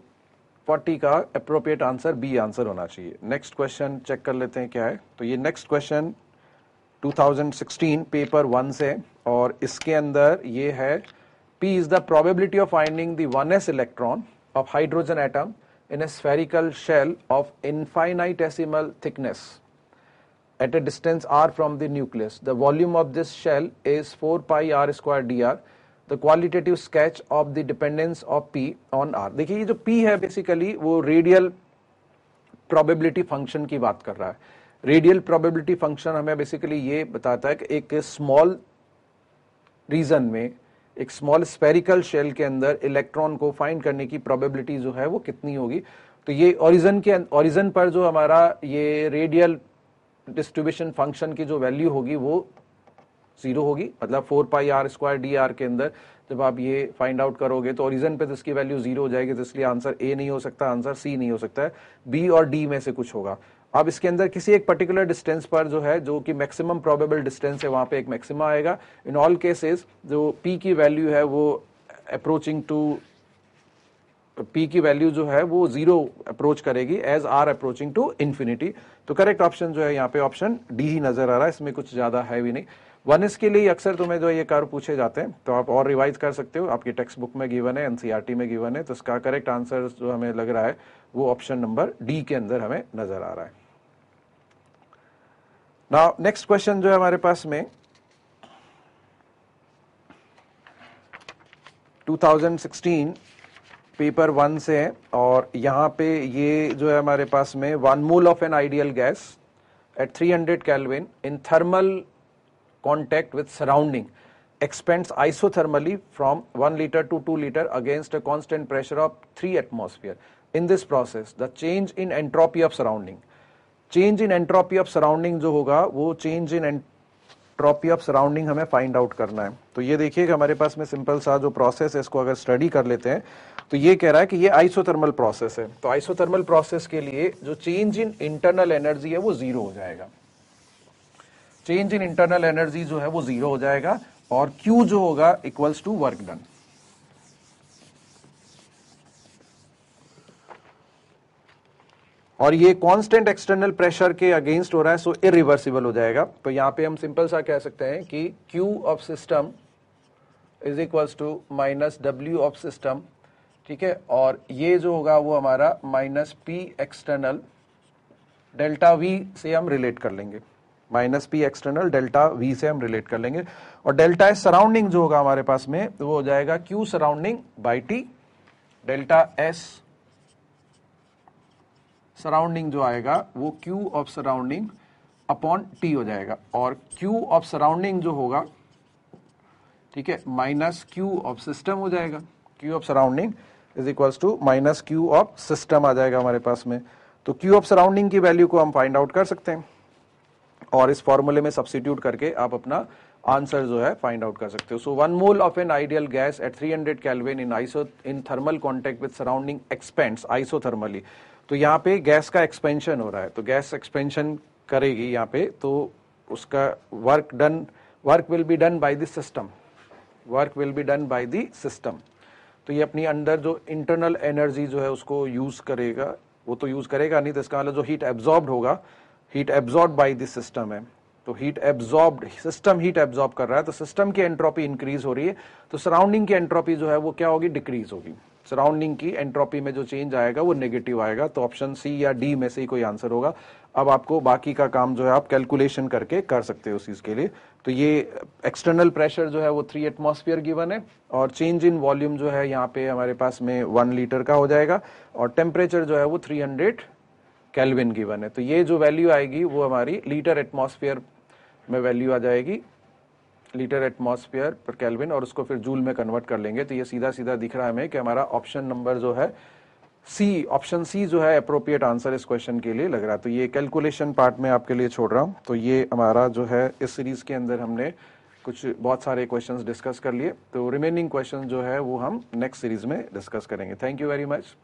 फोर्टी का अप्रोप्रिएट आंसर बी आंसर होना चाहिए। नेक्स्ट क्वेश्चन चेक कर लेते हैं क्या है। तो ये next question two thousand sixteen paper one से और इसके अंदर ये है P is the probability of finding the one S electron of hydrogen atom in a spherical shell of infinitesimal thickness at a distance r from the nucleus. The volume of this shell is four pi r square d r. The qualitative sketch of the dependence of p on r. देखिए ये जो p है बेसिकली वो रेडियल प्रोबेबिलिटी फंक्शन की बात कर रहा है। रेडियल प्रोबेबिलिटी फंक्शन हमें बेसिकली ये बताता है कि एक स्मॉल रीजन में, एक स्मॉल स्फेरिकल शेल के अंदर इलेक्ट्रॉन को फाइंड करने की प्रोबेबिलिटी जो है वो कितनी होगी। तो ये ओरिजन के ओरिजन पर जो हमारा ये रेडियल डिस्ट्रीब्यूशन फंक्शन की जो वैल्यू होगी वो जीरो होगी, मतलब four pi R square D R के अंदर जब आप ये फाइंड आउट करोगे तो ओरिजिन पे तो इसकी वैल्यू जीरो हो जाएगी। तो इसलिए आंसर ए नहीं हो सकता, आंसर सी नहीं हो सकता है, बी और डी में से कुछ होगा। अब इसके अंदर किसी एक पर्टिकुलर डिस्टेंस पर जो है जो कि मैक्सिमम प्रोबेबल डिस्टेंस है वहाँ पे एक मैक्सिमा आएगा। इन ऑल केसेस जो पी की वैल्यू है वो अप्रोचिंग टू P की वैल्यू जो है वो जीरो अप्रोच करेगी as R approaching to infinity. तो करेक्ट ऑप्शन जो है यहाँ पे ऑप्शन डी ही नजर आ रहा है, इसमें कुछ ज्यादा है भी नहीं। वन एस के लिए अक्सर तुम्हें जो ये कर्व पूछे जाते हैं तो आप और रिवाइज कर सकते हो, आपकी टेक्स्ट बुक में गिवन है, एनसीईआरटी में गिवन है। तो इसका करेक्ट आंसर जो हमें लग रहा है वो ऑप्शन नंबर डी के अंदर हमें नजर आ रहा है। नाउ नेक्स्ट क्वेश्चन जो है हमारे पास में two thousand sixteen paper one से है और यहाँ पे ये जो है हमारे पास में one mole of an ideal gas at three hundred kelvin in thermal contact with surrounding expands isothermally from one litre to two litre against a constant pressure of three atmosphere. In this process the change in entropy of surrounding, change in entropy of surrounding जो होगा वो change in entropy of surrounding हमें फाइंड आउट करना है। तो ये देखिएगा हमारे पास में सिंपल सा जो प्रोसेस है इसको अगर स्टडी कर लेते हैं तो ये कह रहा है कि ये आइसोथर्मल प्रोसेस है। तो आइसोथर्मल प्रोसेस के लिए जो चेंज इन इंटरनल एनर्जी है वो जीरो हो जाएगा, चेंज इन इंटरनल एनर्जी जो है वो जीरो हो जाएगा और Q जो होगा इक्वल्स टू वर्क डन। और ये कांस्टेंट एक्सटर्नल प्रेशर के अगेंस्ट हो रहा है सो इरिवर्सिबल हो जाएगा। तो यहां पे हम सिंपल सा कह सकते हैं कि Q of system is equals to minus W of system, ठीक है, और ये जो होगा वो हमारा minus P external delta V से हम रिलेट कर लेंगे, minus P external delta V से हम रिलेट कर लेंगे। और डेल्टा एस सराउंडिंग जो होगा हमारे पास में वो हो जाएगा Q surrounding by T, delta S surrounding जो आएगा वो Q of surrounding upon T हो जाएगा और क्यू ऑफ सराउंडिंग जो होगा, ठीक है, माइनस क्यू ऑफ सिस्टम हो जाएगा। Q of surrounding is equals to minus Q of system आ जाएगा हमारे पास में। तो क्यू ऑफ सराउंडिंग की वैल्यू को हम फाइंड आउट कर सकते हैं और इस फॉर्मूले में सब्स्टिट्यूट करके आप अपना आंसर जो है फाइंड आउट कर सकते हो। So one mole of an ideal gas at three hundred kelvin in iso in thermal contact with surrounding expands isothermally. तो यहाँ पे गैस का एक्सपेंशन हो रहा है तो गैस एक्सपेंशन करेगी यहाँ पे, तो उसका work done work will be done by the system, work will be done by the system. तो ये अपनी अंदर जो इंटरनल एनर्जी जो है उसको यूज करेगा, वो तो यूज करेगा नहीं, तो इसका मतलब जो हीट एब्जॉर्ब होगा, heat absorb by this system है। तो heat absorb, system heat absorb कर रहा है तो सिस्टम की एंट्रोपी इंक्रीज हो रही है तो सराउंडिंग की एंट्रोपी जो है वो क्या होगी, डिक्रीज होगी। सराउंडिंग की एंट्रोपी में जो चेंज आएगा वो नेगेटिव आएगा, तो ऑप्शन सी या डी में से ही कोई आंसर होगा। अब आपको बाकी का काम जो है आप कैलकुलेशन करके कर सकते हो उस चीज के लिए। तो ये एक्सटर्नल प्रेशर जो है वो थ्री एटमॉस्फेयर गिवन है और चेंज इन वॉल्यूम जो है यहाँ पे हमारे पास में वन लीटर का हो जाएगा और टेम्परेचर जो है वो थ्री हंड्रेड केल्विन गिवन है। तो ये जो वैल्यू आएगी वो हमारी लीटर एटमॉस्फेयर में वैल्यू आ जाएगी, लीटर एटमॉस्फेयर पर केल्विन, और उसको फिर जूल में कन्वर्ट कर लेंगे। तो ये सीधा सीधा दिख रहा है हमें कि हमारा ऑप्शन नंबर जो है सी, ऑप्शन सी जो है अप्रोप्रिएट आंसर इस क्वेश्चन के लिए लग रहा है। तो ये कैलकुलेशन पार्ट में आपके लिए छोड़ रहा हूँ। तो ये हमारा जो है इस सीरीज के अंदर हमने कुछ बहुत सारे क्वेश्चंस डिस्कस कर लिए, तो रिमेनिंग क्वेश्चंस जो है वो हम नेक्स्ट सीरीज में डिस्कस करेंगे। Thank you very much.